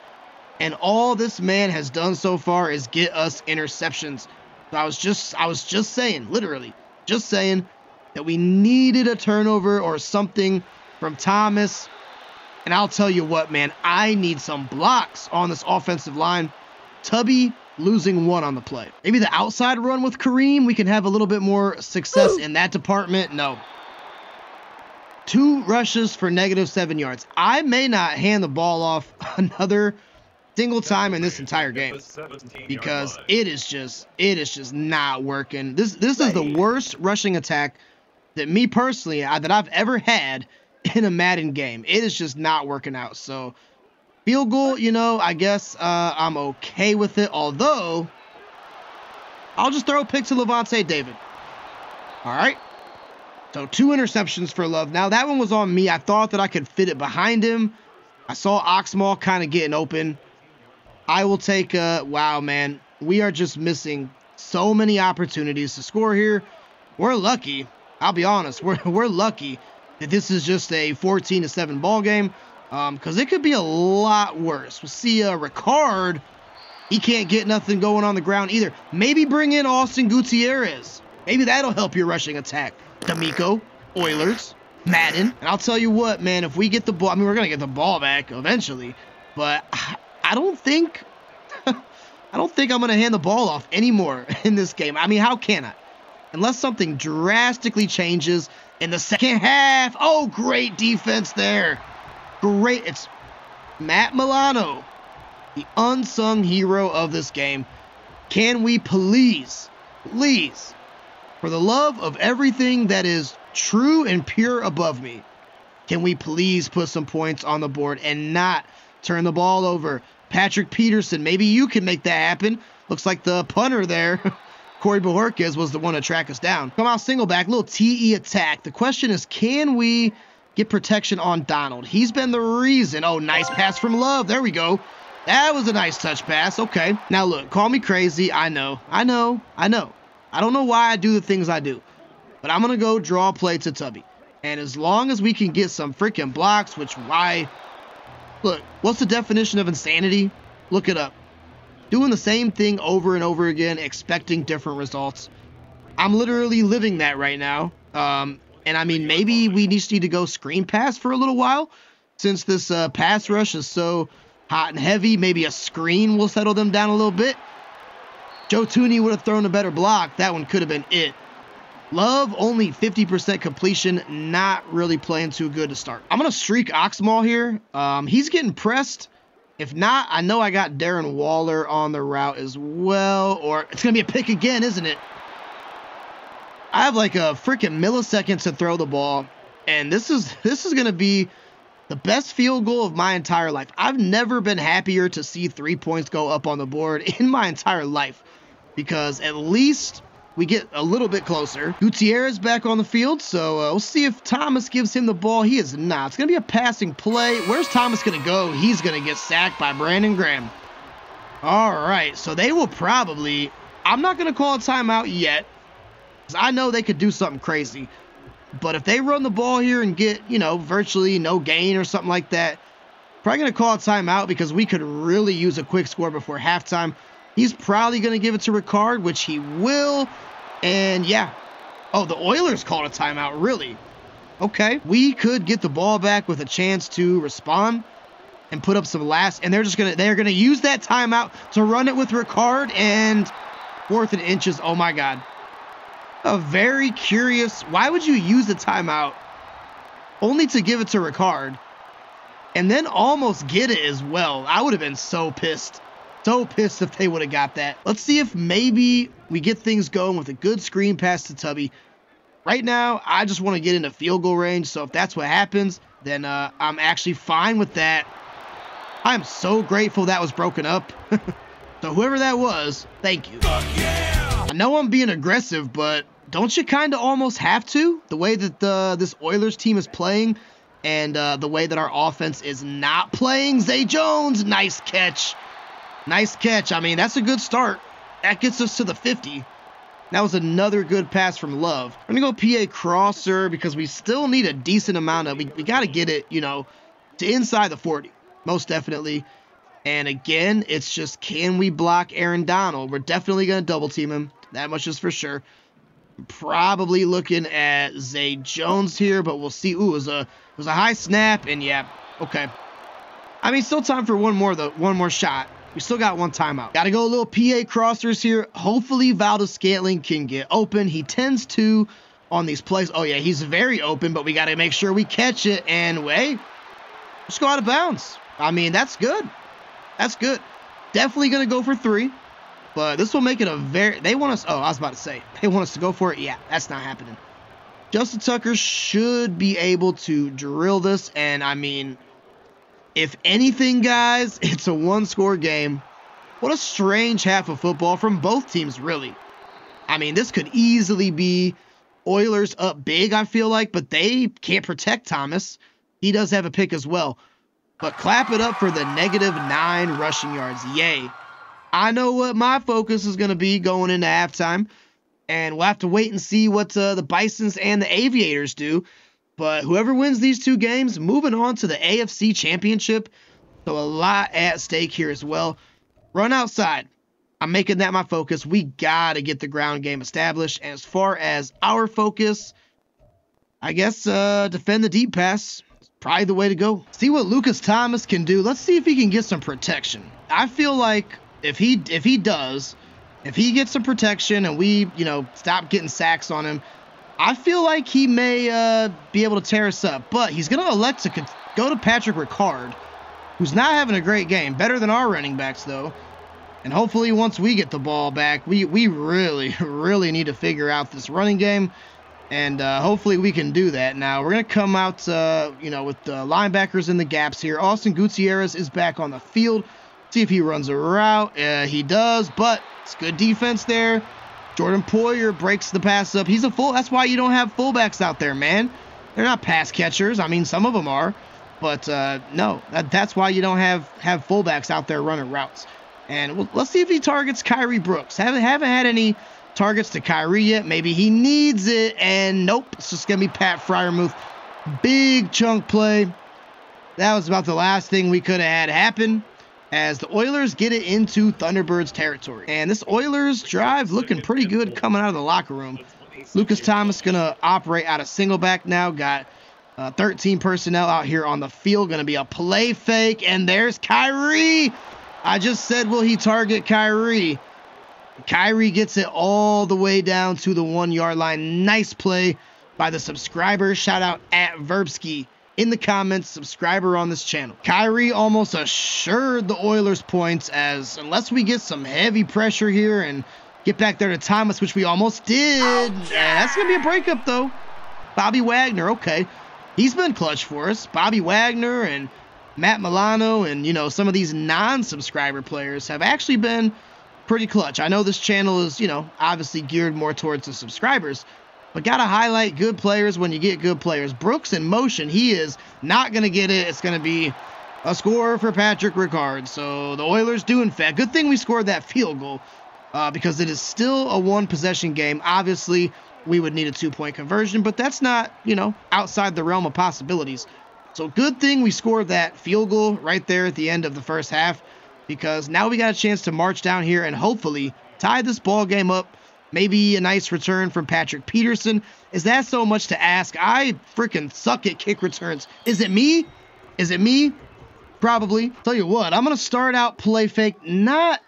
and all this man has done so far is get us interceptions. So I was just saying, literally, just saying, that we needed a turnover or something from Thomas. And I'll tell you what, man, I need some blocks on this offensive line. Tubby losing one on the play. Maybe the outside run with Kareem, we can have a little bit more success in that department. No. 2 rushes for -7 yards. I may not hand the ball off another single time in this entire game because it is just not working. This is the worst rushing attack that me personally, that I've ever had in a Madden game. It is just not working out. So field goal, you know, I guess I'm okay with it. Although I'll just throw a pick to Levante David. All right. So 2 interceptions for Love. Now that one was on me. I thought that I could fit it behind him. I saw Oxmall kind of getting open. I will take a wow, man. We are just missing so many opportunities to score here. We're lucky. I'll be honest. We're lucky that this is just a 14-7 ball game, because it could be a lot worse. We'll see Ricard. He can't get nothing going on the ground either. Maybe bring in Austin Gutierrez. Maybe that'll help your rushing attack. D'Amico, Oilers, Madden. And I'll tell you what, man, if we get the ball, I mean, we're going to get the ball back eventually, but I don't think I'm going to hand the ball off anymore in this game. I mean, how can I? Unless something drastically changes in the second half. Oh, great defense there. Great. It's Matt Milano, the unsung hero of this game. Can we please, please, for the love of everything that is true and pure above me, can we please put some points on the board and not turn the ball over? Patrick Peterson, maybe you can make that happen. Looks like the punter there, Corey Bajorquez, was the one to track us down. Come out single back, little TE attack. The question is, can we get protection on Donald? He's been the reason. Oh, nice pass from Love. There we go. That was a nice touch pass. Okay. Now, look, call me crazy. I know. I don't know why I do the things I do, but I'm going to go draw play to Tubby. And as long as we can get some freaking blocks, which why... Look, what's the definition of insanity? Look it up. Doing the same thing over and over again, expecting different results. I'm literally living that right now. And I mean, maybe we just need to go screen pass for a little while, since this pass rush is so hot and heavy. Maybe a screen will settle them down a little bit. Joe Tooney would have thrown a better block. That one could have been it. Love, only 50% completion. Not really playing too good to start. I'm going to streak Oxmal here. He's getting pressed. If not, I know I got Darren Waller on the route as well. Or it's going to be a pick again, isn't it? I have like a freaking millisecond to throw the ball. And this is going to be the best field goal of my entire life. I've never been happier to see 3 points go up on the board in my entire life, because at least we get a little bit closer. Gutierrez back on the field, so we'll see if Thomas gives him the ball. He is not. It's going to be a passing play. Where's Thomas going to go? He's going to get sacked by Brandon Graham. All right, so they will probably... I'm not going to call a timeout yet, because I know they could do something crazy. But if they run the ball here and get, you know, virtually no gain or something like that, probably going to call a timeout because we could really use a quick score before halftime. He's probably going to give it to Ricard, which he will. And yeah. Oh, the Oilers called a timeout, really? Okay. We could get the ball back with a chance to respond and put up some last. And they're going to use that timeout to run it with Ricard, and 4th and inches. Oh my God. A very curious, why would you use the timeout only to give it to Ricard and then almost get it as well? I would have been so pissed if they would have got that. Let's see if maybe we get things going with a good screen pass to Tubby. Right now, I just want to get into field goal range, so if that's what happens, then I'm actually fine with that. I'm so grateful that was broken up. So whoever that was, thank you. Fuck yeah! I know I'm being aggressive, but don't you kind of almost have to? The way that this Oilers team is playing, and the way that our offense is not playing. Zay Jones, nice catch. Nice catch. I mean, that's a good start. That gets us to the 50. That was another good pass from Love. I'm going to go PA crosser because we still need a decent amount of... We got to get it, you know, to inside the 40, most definitely. And again, it's just, can we block Aaron Donald? We're definitely going to double team him. That much is for sure. Probably looking at Zay Jones here, but we'll see. Ooh, it was a high snap, and yeah, okay. I mean, still time for one more shot. We still got one timeout. Got to go a little PA crossers here. Hopefully, Valdez Scantling can get open. He tends to on these plays. Oh, yeah, he's very open, but we got to make sure we catch it. And, hey, just go out of bounds. I mean, that's good. That's good. Definitely going to go for three. But this will make it a very... They want us... Oh, I was about to say. They want us to go for it. Yeah, that's not happening. Justin Tucker should be able to drill this. And, I mean, if anything, guys, it's a one-score game. What a strange half of football from both teams, really. I mean, this could easily be Oilers up big, I feel like. But they can't protect Thomas. He does have a pick as well. But clap it up for the -9 rushing yards. Yay. I know what my focus is going to be going into halftime. And we'll have to wait and see what the Bisons and the Aviators do. But whoever wins these two games, moving on to the AFC Championship. So a lot at stake here as well. Run outside. I'm making that my focus. We got to get the ground game established. And as far as our focus, I guess defend the deep pass. Probably the way to go. See what Lucas Thomas can do. Let's see if he can get some protection. I feel like if he gets some protection and we, you know, stop getting sacks on him, I feel like he may be able to tear us up. But he's going to elect to go to Patrick Ricard, who's not having a great game. Better than our running backs, though. And hopefully once we get the ball back, we really, really need to figure out this running game. And hopefully we can do that. Now, we're going to come out, you know, with the linebackers in the gaps here. Austin Gutierrez is back on the field. See if he runs a route. He does, but it's good defense there. Jordan Poyer breaks the pass up. He's a full. That's why you don't have fullbacks out there, man. They're not pass catchers. I mean, some of them are. But, no, that's why you don't have fullbacks out there running routes. And let's see if he targets Kyrie Brooks. Haven't had any... targets to Kyrie yet. Maybe he needs it. And nope. It's just going to be Pat Freiermuth. Big chunk play. That was about the last thing we could have had happen as the Oilers get it into Thunderbirds territory. And this Oilers drive looking pretty good coming out of the locker room. Lucas Thomas going to operate out of single back now. Got 13 personnel out here on the field. Going to be a play fake, and there's Kyrie. I just said, will he target Kyrie? Kyrie gets it all the way down to the 1 yard line. Nice play by the subscriber. Shout out at Verbsky in the comments, subscriber on this channel. Kyrie almost assured the Oilers points, as unless we get some heavy pressure here and get back there to Thomas, which we almost did. That's going to be a breakup though. Bobby Wagner, okay. He's been clutch for us. Bobby Wagner and Matt Milano and, you know, some of these non-subscriber players have actually been pretty clutch. I know this channel is, you know, obviously geared more towards the subscribers, but gotta highlight good players when you get good players. Brooks in motion, he is not gonna get it. It's gonna be a score for Patrick Ricard. So the Oilers do, in fact. Good thing we scored that field goal because it is still a one-possession game. Obviously, we would need a two-point conversion, but that's not, you know, outside the realm of possibilities. So good thing we scored that field goal right there at the end of the first half, because now we got a chance to march down here and hopefully tie this ball game up. Maybe a nice return from Patrick Peterson. Is that so much to ask? I freaking suck at kick returns. Is it me? Is it me? Probably. Tell you what, I'm going to start out play fake. Not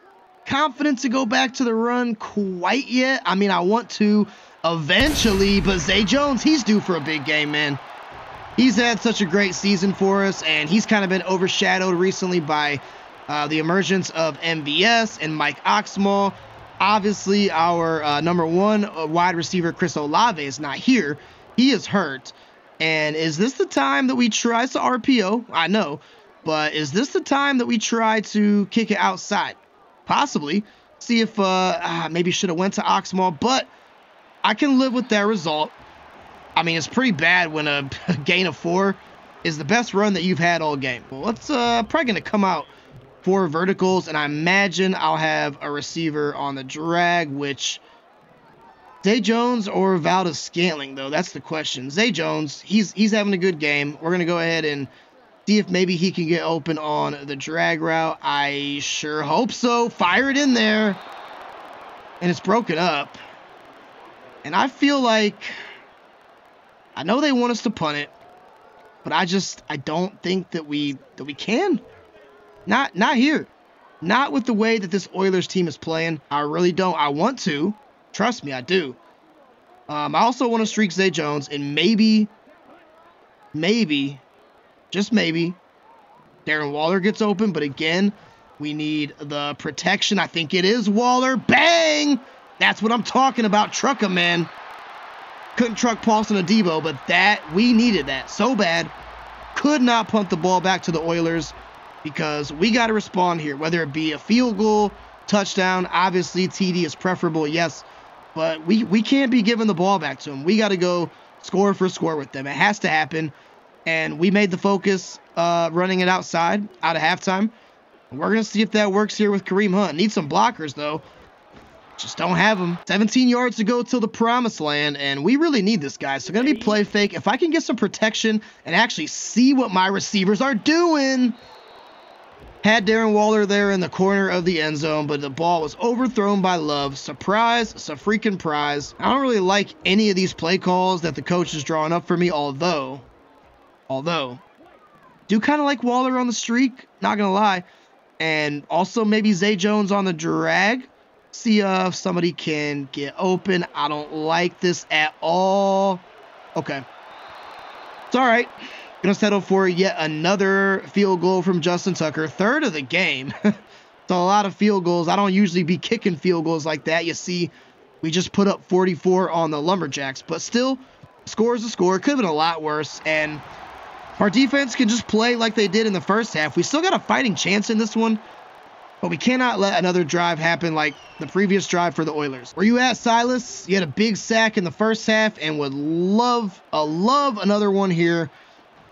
confident to go back to the run quite yet. I mean, I want to eventually, but Zay Jones, he's due for a big game, man. He's had such a great season for us, and he's kind of been overshadowed recently by the emergence of MVS and Mike Oxmal. Obviously, our number one wide receiver, Chris Olave, is not here. He is hurt. And is this the time that we try? It's the RPO, I know. But is this the time that we try to kick it outside? Possibly. See if maybe should have went to Oxmal. But I can live with that result. I mean, it's pretty bad when a gain of 4 is the best run that you've had all game. Well, let's probably going to come out 4 verticals, and I imagine I'll have a receiver on the drag, which Zay Jones or Valdez Scantling, though, that's the question. Zay Jones, he's having a good game. We're going to go ahead and see if maybe he can get open on the drag route. I sure hope so. Fire it in there, and it's broken up. And I feel like, I know they want us to punt it, but I don't think that we can. Not here. Not with the way that this Oilers team is playing. I really don't. I want to. Trust me, I do. I also want to streak Zay Jones, and maybe, just maybe, Darren Waller gets open. But again, we need the protection. I think it is Waller. Bang! That's what I'm talking about. Truck him, man. Couldn't truck Paulson Adebo, but we needed that so bad. Could not punt the ball back to the Oilers, because we got to respond here, whether it be a field goal, touchdown. Obviously, TD is preferable, yes, but we can't be giving the ball back to them. We got to go score for score with them. It has to happen, and we made the focus running it outside out of halftime. We're going to see if that works here with Kareem Hunt. Need some blockers, though. Just don't have them. 17 yards to go till the promised land, and we really need this guy. So, going to be play fake. If I can get some protection and actually see what my receivers are doing. Had Darren Waller there in the corner of the end zone, but the ball was overthrown by Love. Surprise, it's a freaking prize. I don't really like any of these play calls that the coach is drawing up for me, although, do kind of like Waller on the streak, not going to lie. And also maybe Zay Jones on the drag. See if somebody can get open. I don't like this at all. Okay. It's all right. Going to settle for yet another field goal from Justin Tucker. Third of the game. It's a lot of field goals. I don't usually be kicking field goals like that. You see, we just put up 44 on the Lumberjacks. But still, score's a score. Could have been a lot worse. And our defense can just play like they did in the first half. We still got a fighting chance in this one. But we cannot let another drive happen like the previous drive for the Oilers. Where you at, Silas? You had a big sack in the first half and would love another one here.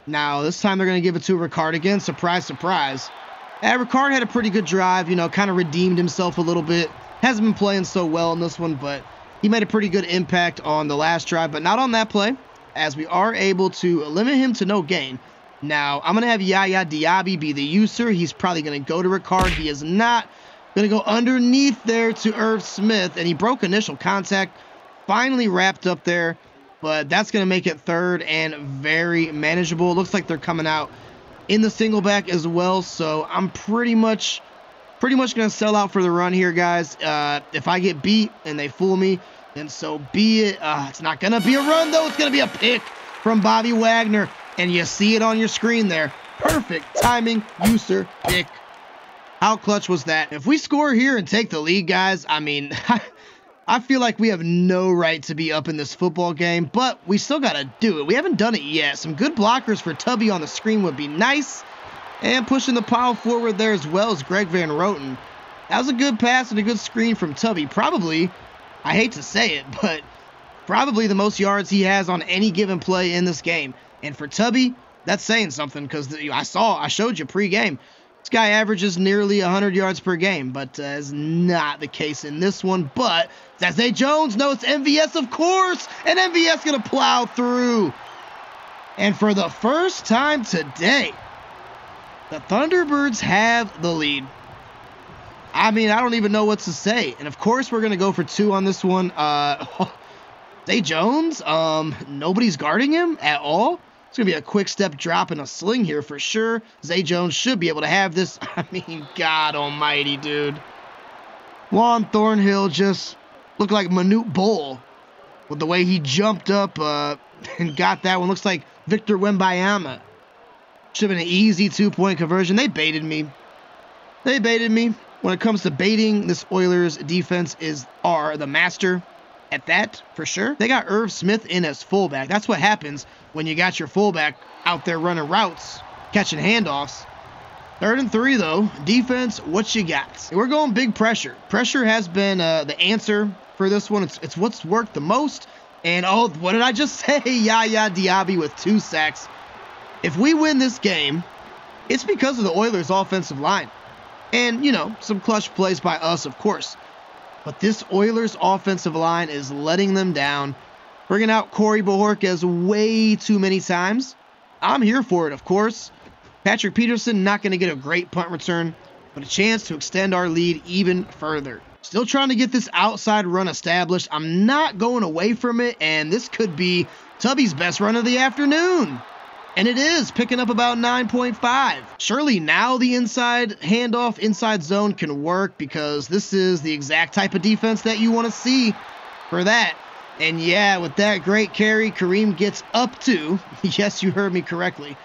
Now, this time they're going to give it to Ricard again. Surprise, surprise. And Ricard had a pretty good drive, you know, kind of redeemed himself a little bit. Hasn't been playing so well in this one, but he made a pretty good impact on the last drive, but not on that play, as we are able to limit him to no gain. Now, I'm going to have Yaya Diaby be the user. He's probably going to go to Ricard. He is not going to go underneath there to Irv Smith, and he broke initial contact. Finally wrapped up there. But that's going to make it third and very manageable. It looks like they're coming out in the single back as well. So I'm pretty much going to sell out for the run here, guys. If I get beat and they fool me, then so be it. It's not going to be a run, though. It's going to be a pick from Bobby Wagner. And you see it on your screen there. Perfect timing, user pick. How clutch was that? If we score here and take the lead, guys, I mean... I feel like we have no right to be up in this football game, but we still got to do it. We haven't done it yet. Some good blockers for Tubby on the screen would be nice. And pushing the pile forward there as well as Greg Van Roten. That was a good pass and a good screen from Tubby. Probably, I hate to say it, but probably the most yards he has on any given play in this game. And for Tubby, that's saying something because I showed you pre-game. This guy averages nearly 100 yards per game, but is not the case in this one. But Zay Jones, no, it's MVS, of course, and MVS going to plow through. And for the first time today, the Thunderbirds have the lead. I mean, I don't even know what to say. And, of course, we're going to go for two on this one. Zay Jones, nobody's guarding him at all. It's going to be a quick step drop and a sling here for sure. Zay Jones should be able to have this. I mean, God almighty, dude. Juan Thornhill just looked like Manute Bol with the way he jumped up and got that one. Looks like Victor Wembanyama. Should have been an easy two-point conversion. They baited me. They baited me. When it comes to baiting, this Oilers defense are the master at that, for sure. They got Irv Smith in as fullback. That's what happens when you got your fullback out there running routes, catching handoffs. Third and three, though. Defense, what you got? We're going big pressure. Pressure has been the answer for this one. It's what's worked the most. And, oh, what did I just say? Yaya Diaby with 2 sacks. If we win this game, it's because of the Oilers' offensive line. And, you know, some clutch plays by us, of course. But this Oilers offensive line is letting them down. Bringing out Corey Bajorquez way too many times. I'm here for it, of course. Patrick Peterson not going to get a great punt return, but a chance to extend our lead even further. Still trying to get this outside run established. I'm not going away from it, and this could be Tubby's best run of the afternoon. And it is, picking up about 9.5. Surely now the inside handoff, inside zone can work because this is the exact type of defense that you want to see for that. And yeah, with that great carry, Kareem gets up to, yes, you heard me correctly.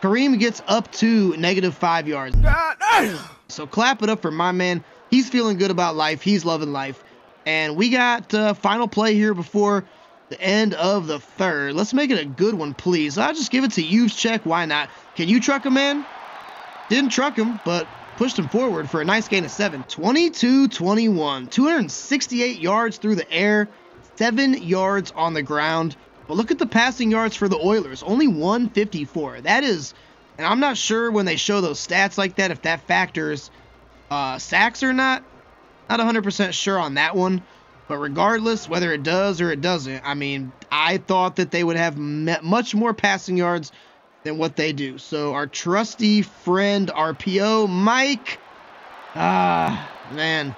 Kareem gets up to -5 yards. So clap it up for my man. He's feeling good about life. He's loving life. And we got final play here before the end of the third. Let's make it a good one, please. I'll just give it to Juszczyk. Why not? Can you truck him, man? Didn't truck him, but pushed him forward for a nice gain of 7. 22-21. 268 yards through the air. 7 yards on the ground. But look at the passing yards for the Oilers. Only 154. That is, and I'm not sure when they show those stats like that, if that factors sacks or not. Not 100% sure on that one. But regardless, whether it does or it doesn't, I mean, I thought that they would have much more passing yards than what they do. So our trusty friend, RPO, Mike, man,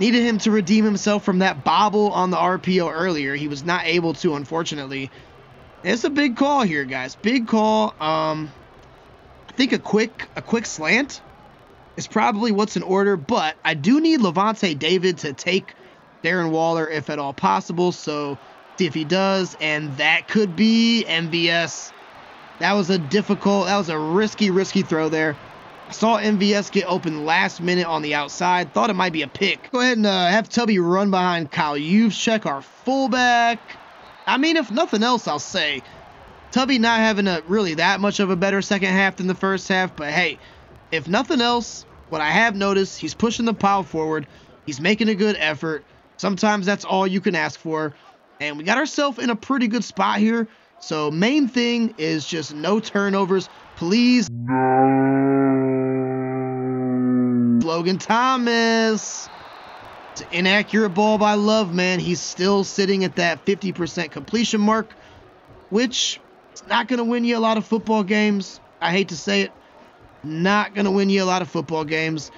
needed him to redeem himself from that bobble on the RPO earlier. He was not able to, unfortunately. It's a big call here, guys. Big call. I think a quick slant is probably what's in order, but I do need Levante David to take Darren Waller, if at all possible, so see if he does, and that could be MVS. That was a risky throw there. I saw MVS get open last minute on the outside, thought it might be a pick. Go ahead and have Tubby run behind Kyle Juszczyk, our fullback. I mean, if nothing else, I'll say, Tubby not having really that much of a better second half than the first half, but hey, if nothing else, what I have noticed, he's pushing the pile forward, he's making a good effort. Sometimes that's all you can ask for. And we got ourselves in a pretty good spot here. So main thing is just no turnovers, please. No. Logan Thomas. It's an inaccurate ball by Love, man. He's still sitting at that 50% completion mark, which is not going to win you a lot of football games. I hate to say it. Not going to win you a lot of football games.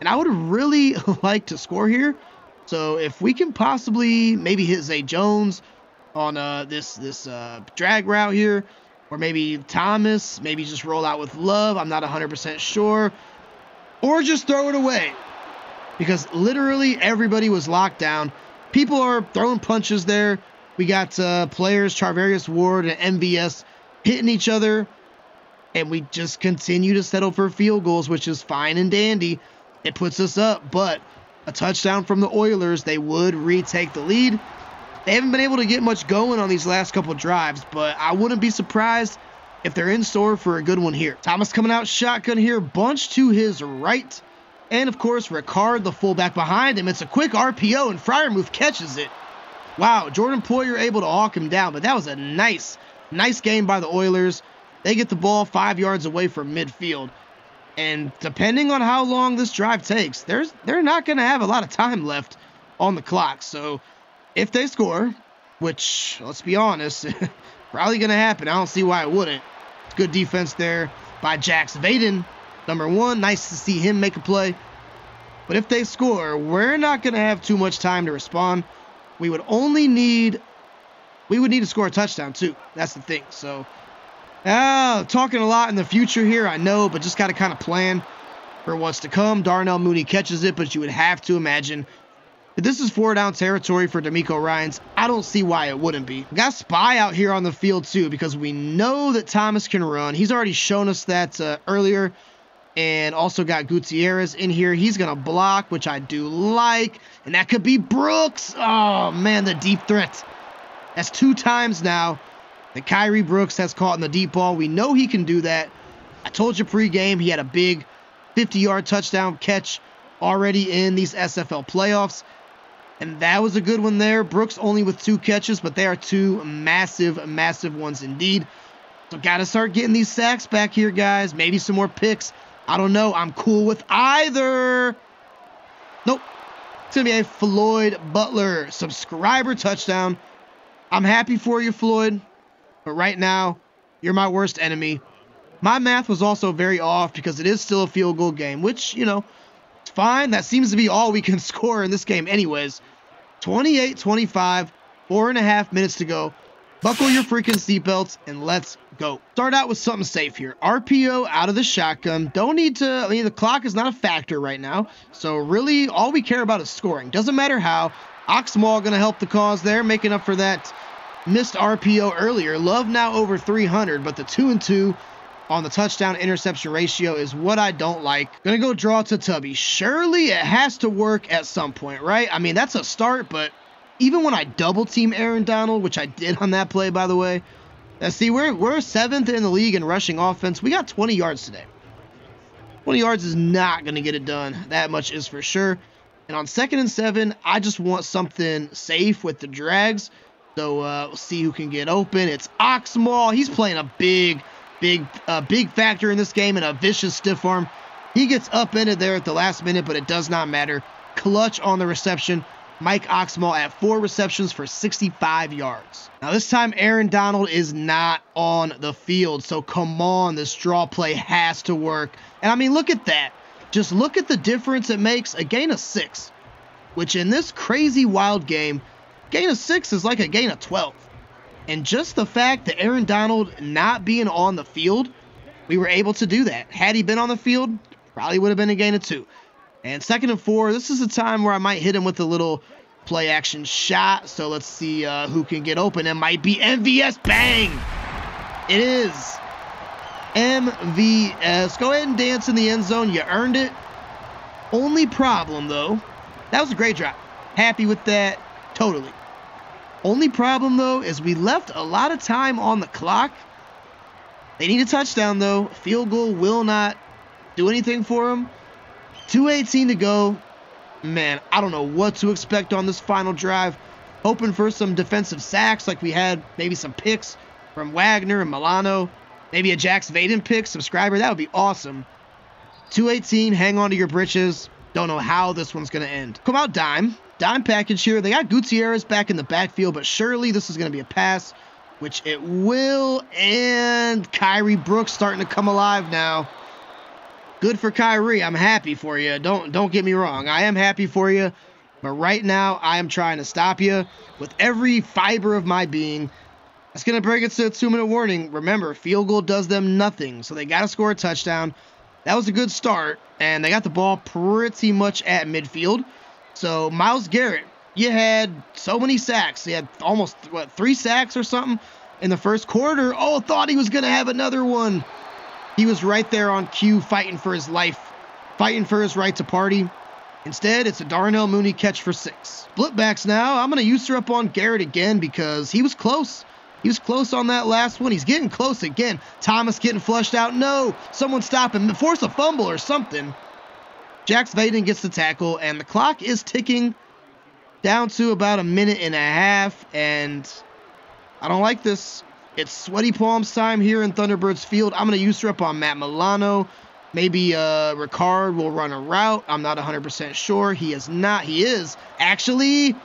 And I would really like to score here. So if we can possibly maybe hit Zay Jones on this drag route here, or maybe Thomas, maybe just roll out with Love. I'm not 100% sure, or just throw it away, because literally everybody was locked down. People are throwing punches there. We got players, Charvarius Ward and MVS, hitting each other, and we just continue to settle for field goals, which is fine and dandy. It puts us up, but a touchdown from the Oilers, they would retake the lead. They haven't been able to get much going on these last couple drives, but I wouldn't be surprised if they're in store for a good one here. Thomas coming out shotgun here, bunch to his right. And of course, Ricard, the fullback behind him. It's a quick RPO, and Fryermuth catches it. Wow, Jordan Poyer able to hawk him down, but that was a nice game by the Oilers. They get the ball 5 yards away from midfield. And depending on how long this drive takes, they're not going to have a lot of time left on the clock. So if they score, which, let's be honest, probably going to happen. I don't see why it wouldn't. It's good defense there by Jax Vaden, number one. Nice to see him make a play. But if they score, we're not going to have too much time to respond. We would only need, we would need to score a touchdown too. That's the thing. So, talking a lot in the future here, I know, but just got to kind of plan for what's to come. Darnell Mooney catches it, but you would have to imagine that this is four-down territory for D'Amico Ryans. I don't see why it wouldn't be. We got Spy out here on the field too, because we know that Thomas can run. He's already shown us that earlier, and also got Gutierrez in here. He's going to block, which I do like, and that could be Brooks. Oh, man, the deep threat. That's two times now that Kyrie Brooks has caught in the deep ball. We know he can do that. I told you pregame he had a big 50-yard touchdown catch already in these SFL playoffs, and that was a good one there. Brooks only with two catches, but they are two massive, massive ones indeed. So got to start getting these sacks back here, guys. Maybe some more picks. I don't know. I'm cool with either. Nope. It's going to be a Floyd Butler subscriber touchdown. I'm happy for you, Floyd. But right now, you're my worst enemy. My math was also very off because it is still a field goal game, which, you know, it's fine. That seems to be all we can score in this game anyways. 28-25, 4.5 minutes to go. Buckle your freaking seatbelts and let's go. Start out with something safe here. RPO out of the shotgun. Don't need to, I mean, the clock is not a factor right now. So really, all we care about is scoring. Doesn't matter how. Oxmall going to help the cause there, making up for that missed RPO earlier. Love now over 300, but the 2-2 on the touchdown interception ratio is what I don't like. Gonna go draw to Tubby. Surely it has to work at some point, right? I mean, that's a start, but even when I double team Aaron Donald, which I did on that play, by the way, let's see, we're 7th in the league in rushing offense. We got 20 yards today. 20 yards is not gonna get it done. That much is for sure. And on 2nd and 7, I just want something safe with the drags. So we'll see who can get open. It's Oxmall. He's playing a big factor in this game, and a vicious stiff arm. He gets upended there at the last minute, but it does not matter. Clutch on the reception. Mike Oxmall at 4 receptions for 65 yards. Now this time Aaron Donald is not on the field. So come on, this draw play has to work. And I mean, look at that. Just look at the difference it makes. A gain of 6, which in this crazy wild game, gain of 6 is like a gain of 12. And just the fact that Aaron Donald not being on the field, we were able to do that. Had he been on the field, probably would have been a gain of 2. And 2nd and 4, this is a time where I might hit him with a little play action shot. So let's see who can get open. It might be MVS. Bang! It is MVS. Go ahead and dance in the end zone. You earned it. Only problem, though, that was a great drop. Happy with that. Totally. Only problem, though, is we left a lot of time on the clock. They need a touchdown, though. Field goal will not do anything for them. 2:18 to go. Man, I don't know what to expect on this final drive. Hoping for some defensive sacks like we had, maybe some picks from Wagner and Milano. Maybe a Jax Vaden pick, subscriber. That would be awesome. 2:18, hang on to your britches. Don't know how this one's going to end. Come out dime. Dime package here. They got Gutierrez back in the backfield, but surely this is going to be a pass, which it will. And Kyrie Brooks starting to come alive now. Good for Kyrie. I'm happy for you. Don't get me wrong. I am happy for you. But right now, I am trying to stop you with every fiber of my being. That's going to bring us to a 2-minute warning. Remember, field goal does them nothing, so they got to score a touchdown. That was a good start, and they got the ball pretty much at midfield. So, Myles Garrett, you had so many sacks. He had almost, what, 3 sacks or something in the first quarter. Oh, thought he was going to have another one. He was right there on cue, fighting for his life, fighting for his right to party. Instead, it's a Darnell Mooney catch for 6. Splitbacks now. I'm going to use her up on Garrett again because he was close. He was close on that last one. He's getting close again. Thomas getting flushed out. No, someone stop him. Force a fumble or something. Jax Vaden gets the tackle, and the clock is ticking down to about 1.5 minutes, and I don't like this. It's Sweaty Palms time here in Thunderbirds Field. I'm going to use her up on Matt Milano. Maybe Ricard will run a route. I'm not 100% sure. He is not. He is. Actually,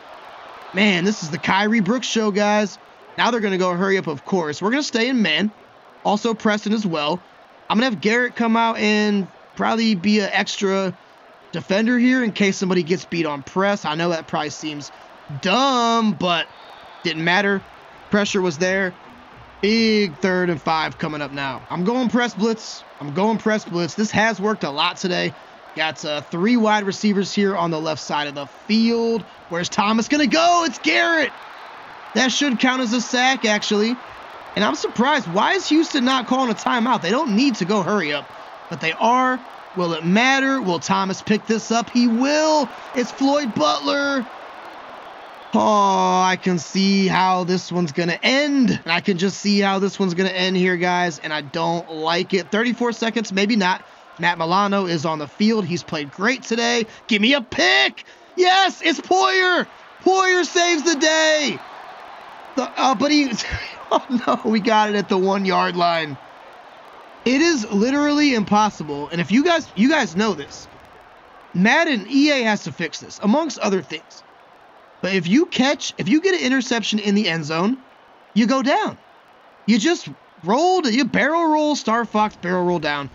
man, this is the Kyrie Brooks show, guys. Now they're going to go hurry up, of course. We're going to stay in man. Also Preston as well. I'm going to have Garrett come out and probably be an extra defender here in case somebody gets beat on press. I know that probably seems dumb, but didn't matter. Pressure was there. Big 3rd and 5 coming up now. I'm going press blitz. I'm going press blitz. This has worked a lot today. Got 3 wide receivers here on the left side of the field. Where's Thomas going to go? It's Garrett. That should count as a sack, actually. And I'm surprised. Why is Houston not calling a timeout? They don't need to go hurry up, but they are. Will it matter? Will Thomas pick this up? He will. It's Floyd Butler. Oh, I can see how this one's going to end. And I can just see how this one's going to end here, guys, and I don't like it. 34 seconds, maybe not. Matt Milano is on the field. He's played great today. Give me a pick. Yes, it's Poyer. Poyer saves the day. But he... Oh, no, we got it at the 1-yard line. It is literally impossible. And if you guys know this, Madden EA has to fix this, amongst other things. But if you get an interception in the end zone, you go down. You just rolled, you barrel roll, Star Fox barrel roll down.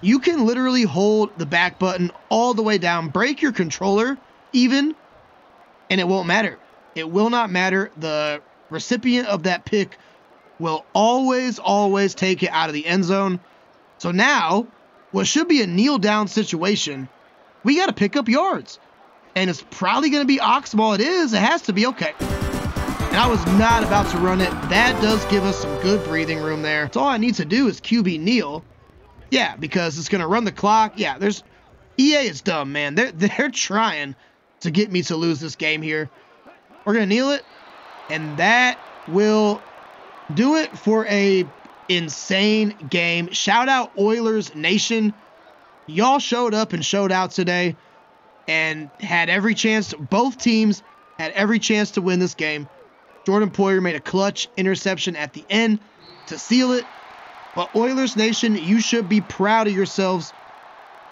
You can literally hold the back button all the way down, break your controller even, and it won't matter. It will not matter. The recipient of that pick will always take it out of the end zone. So now, what should be a kneel down situation, we got to pick up yards. And it's probably going to be Oxball. It is. It has to be. Okay. And I was not about to run it. That does give us some good breathing room there. So all I need to do is QB kneel. Yeah, because it's going to run the clock. Yeah, there's... EA is dumb, man. They're trying to get me to lose this game here. We're going to kneel it. And that will do it for a insane game. Shout out Oilers Nation. Y'all showed up and showed out today. And had every chance to, both teams had every chance to win this game. Jordan Poyer made a clutch interception at the end to seal it. But Oilers Nation, you should be proud of yourselves.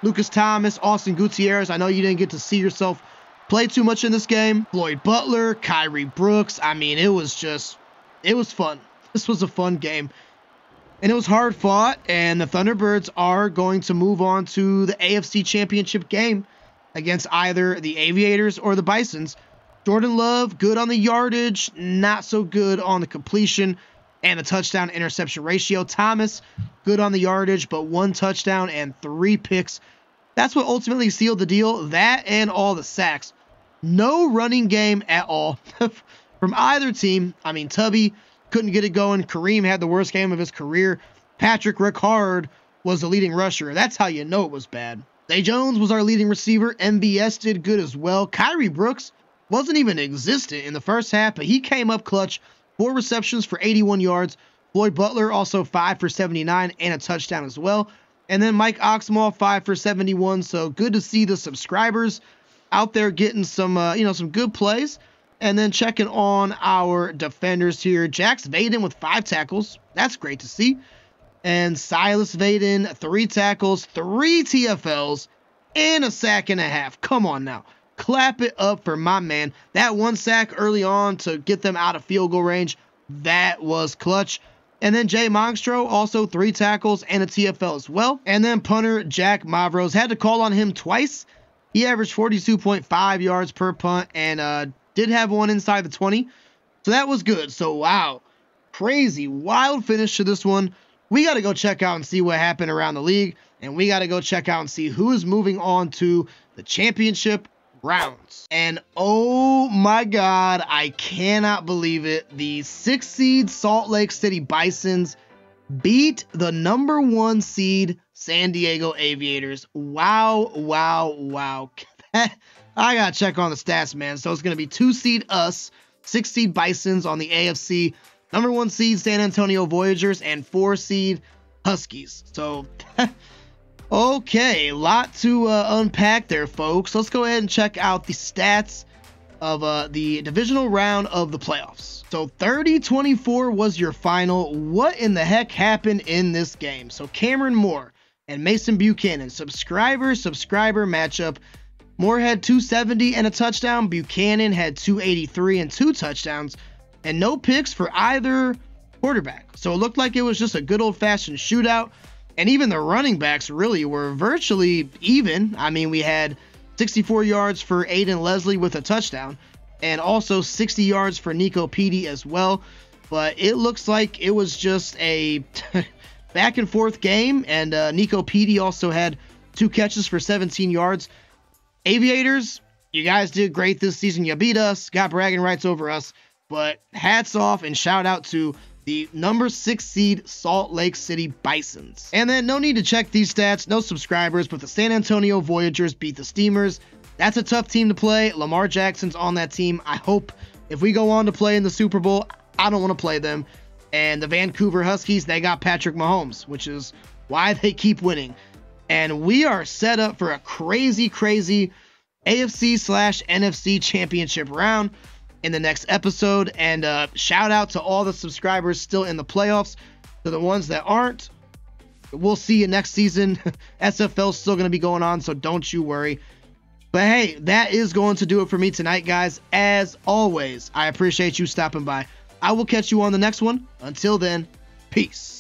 Lucas Thomas, Austin Gutierrez, I know you didn't get to see yourself play too much in this game. Floyd Butler, Kyrie Brooks, I mean, it was fun. This was a fun game. And it was hard fought, and the Thunderbirds are going to move on to the AFC Championship game against either the Aviators or the Bisons. Jordan Love, good on the yardage, not so good on the completion and the touchdown interception ratio. Thomas, good on the yardage, but 1 touchdown and 3 picks. That's what ultimately sealed the deal, that and all the sacks. No running game at all from either team. I mean, Tubby couldn't get it going. Kareem had the worst game of his career. Patrick Ricard was the leading rusher. That's how you know it was bad. Zay Jones was our leading receiver. MBS did good as well. Kyrie Brooks wasn't even existent in the first half, but he came up clutch. 4 receptions for 81 yards. Floyd Butler also 5 for 79 and a touchdown as well. And then Mike Oxmal 5 for 71. So good to see the subscribers out there getting some, you know, some good plays. And then checking on our defenders here. Jax Vaden with 5 tackles. That's great to see. And Silas Vaden, 3 tackles, 3 TFLs, and a sack and a half. Come on now. Clap it up for my man. That 1 sack early on to get them out of field goal range, that was clutch. And then Jay Monstro, also 3 tackles and a TFL as well. And then punter Jack Mavros, had to call on him twice. He averaged 42.5 yards per punt and did have one inside the 20. So that was good. So, wow. Crazy, wild finish to this one. We got to go check out and see what happened around the league. And we got to go check out and see who is moving on to the championship rounds. And oh my God, I cannot believe it. The 6th seed Salt Lake City Bisons beat the number 1 seed San Diego Aviators. Wow, wow, wow. I got to check on the stats, man. So it's going to be 2 seed us, 6 seed Bisons on the AFC, number 1 seed San Antonio Voyagers, and 4 seed Huskies. So, okay, a lot to unpack there, folks. Let's go ahead and check out the stats of the divisional round of the playoffs. So 30-24 was your final. What in the heck happened in this game? So Cameron Moore and Mason Buchanan, subscriber matchup. Moore had 270 and a touchdown. Buchanan had 283 and 2 touchdowns. And no picks for either quarterback. So it looked like it was just a good old-fashioned shootout. And even the running backs really were virtually even. I mean, we had 64 yards for Aiden Leslie with a touchdown. And also 60 yards for Nico Petey as well. But it looks like it was just a back-and-forth game. And Nico Petey also had 2 catches for 17 yards. Aviators, you guys did great this season. You beat us, got bragging rights over us. But hats off and shout out to the number 6 seed Salt Lake City Bisons. And then no need to check these stats, no subscribers, but the San Antonio Voyagers beat the Steamers. That's a tough team to play. Lamar Jackson's on that team. I hope if we go on to play in the Super Bowl, I don't want to play them. And the Vancouver Huskies, they got Patrick Mahomes, which is why they keep winning. And we are set up for a crazy, crazy AFC/NFC championship round in the next episode. And shout out to all the subscribers still in the playoffs. To the ones that aren't, we'll see you next season. SFL's still going to be going on, so don't you worry. But hey, that is going to do it for me tonight, guys. As always, I appreciate you stopping by. I will catch you on the next one. Until then, peace.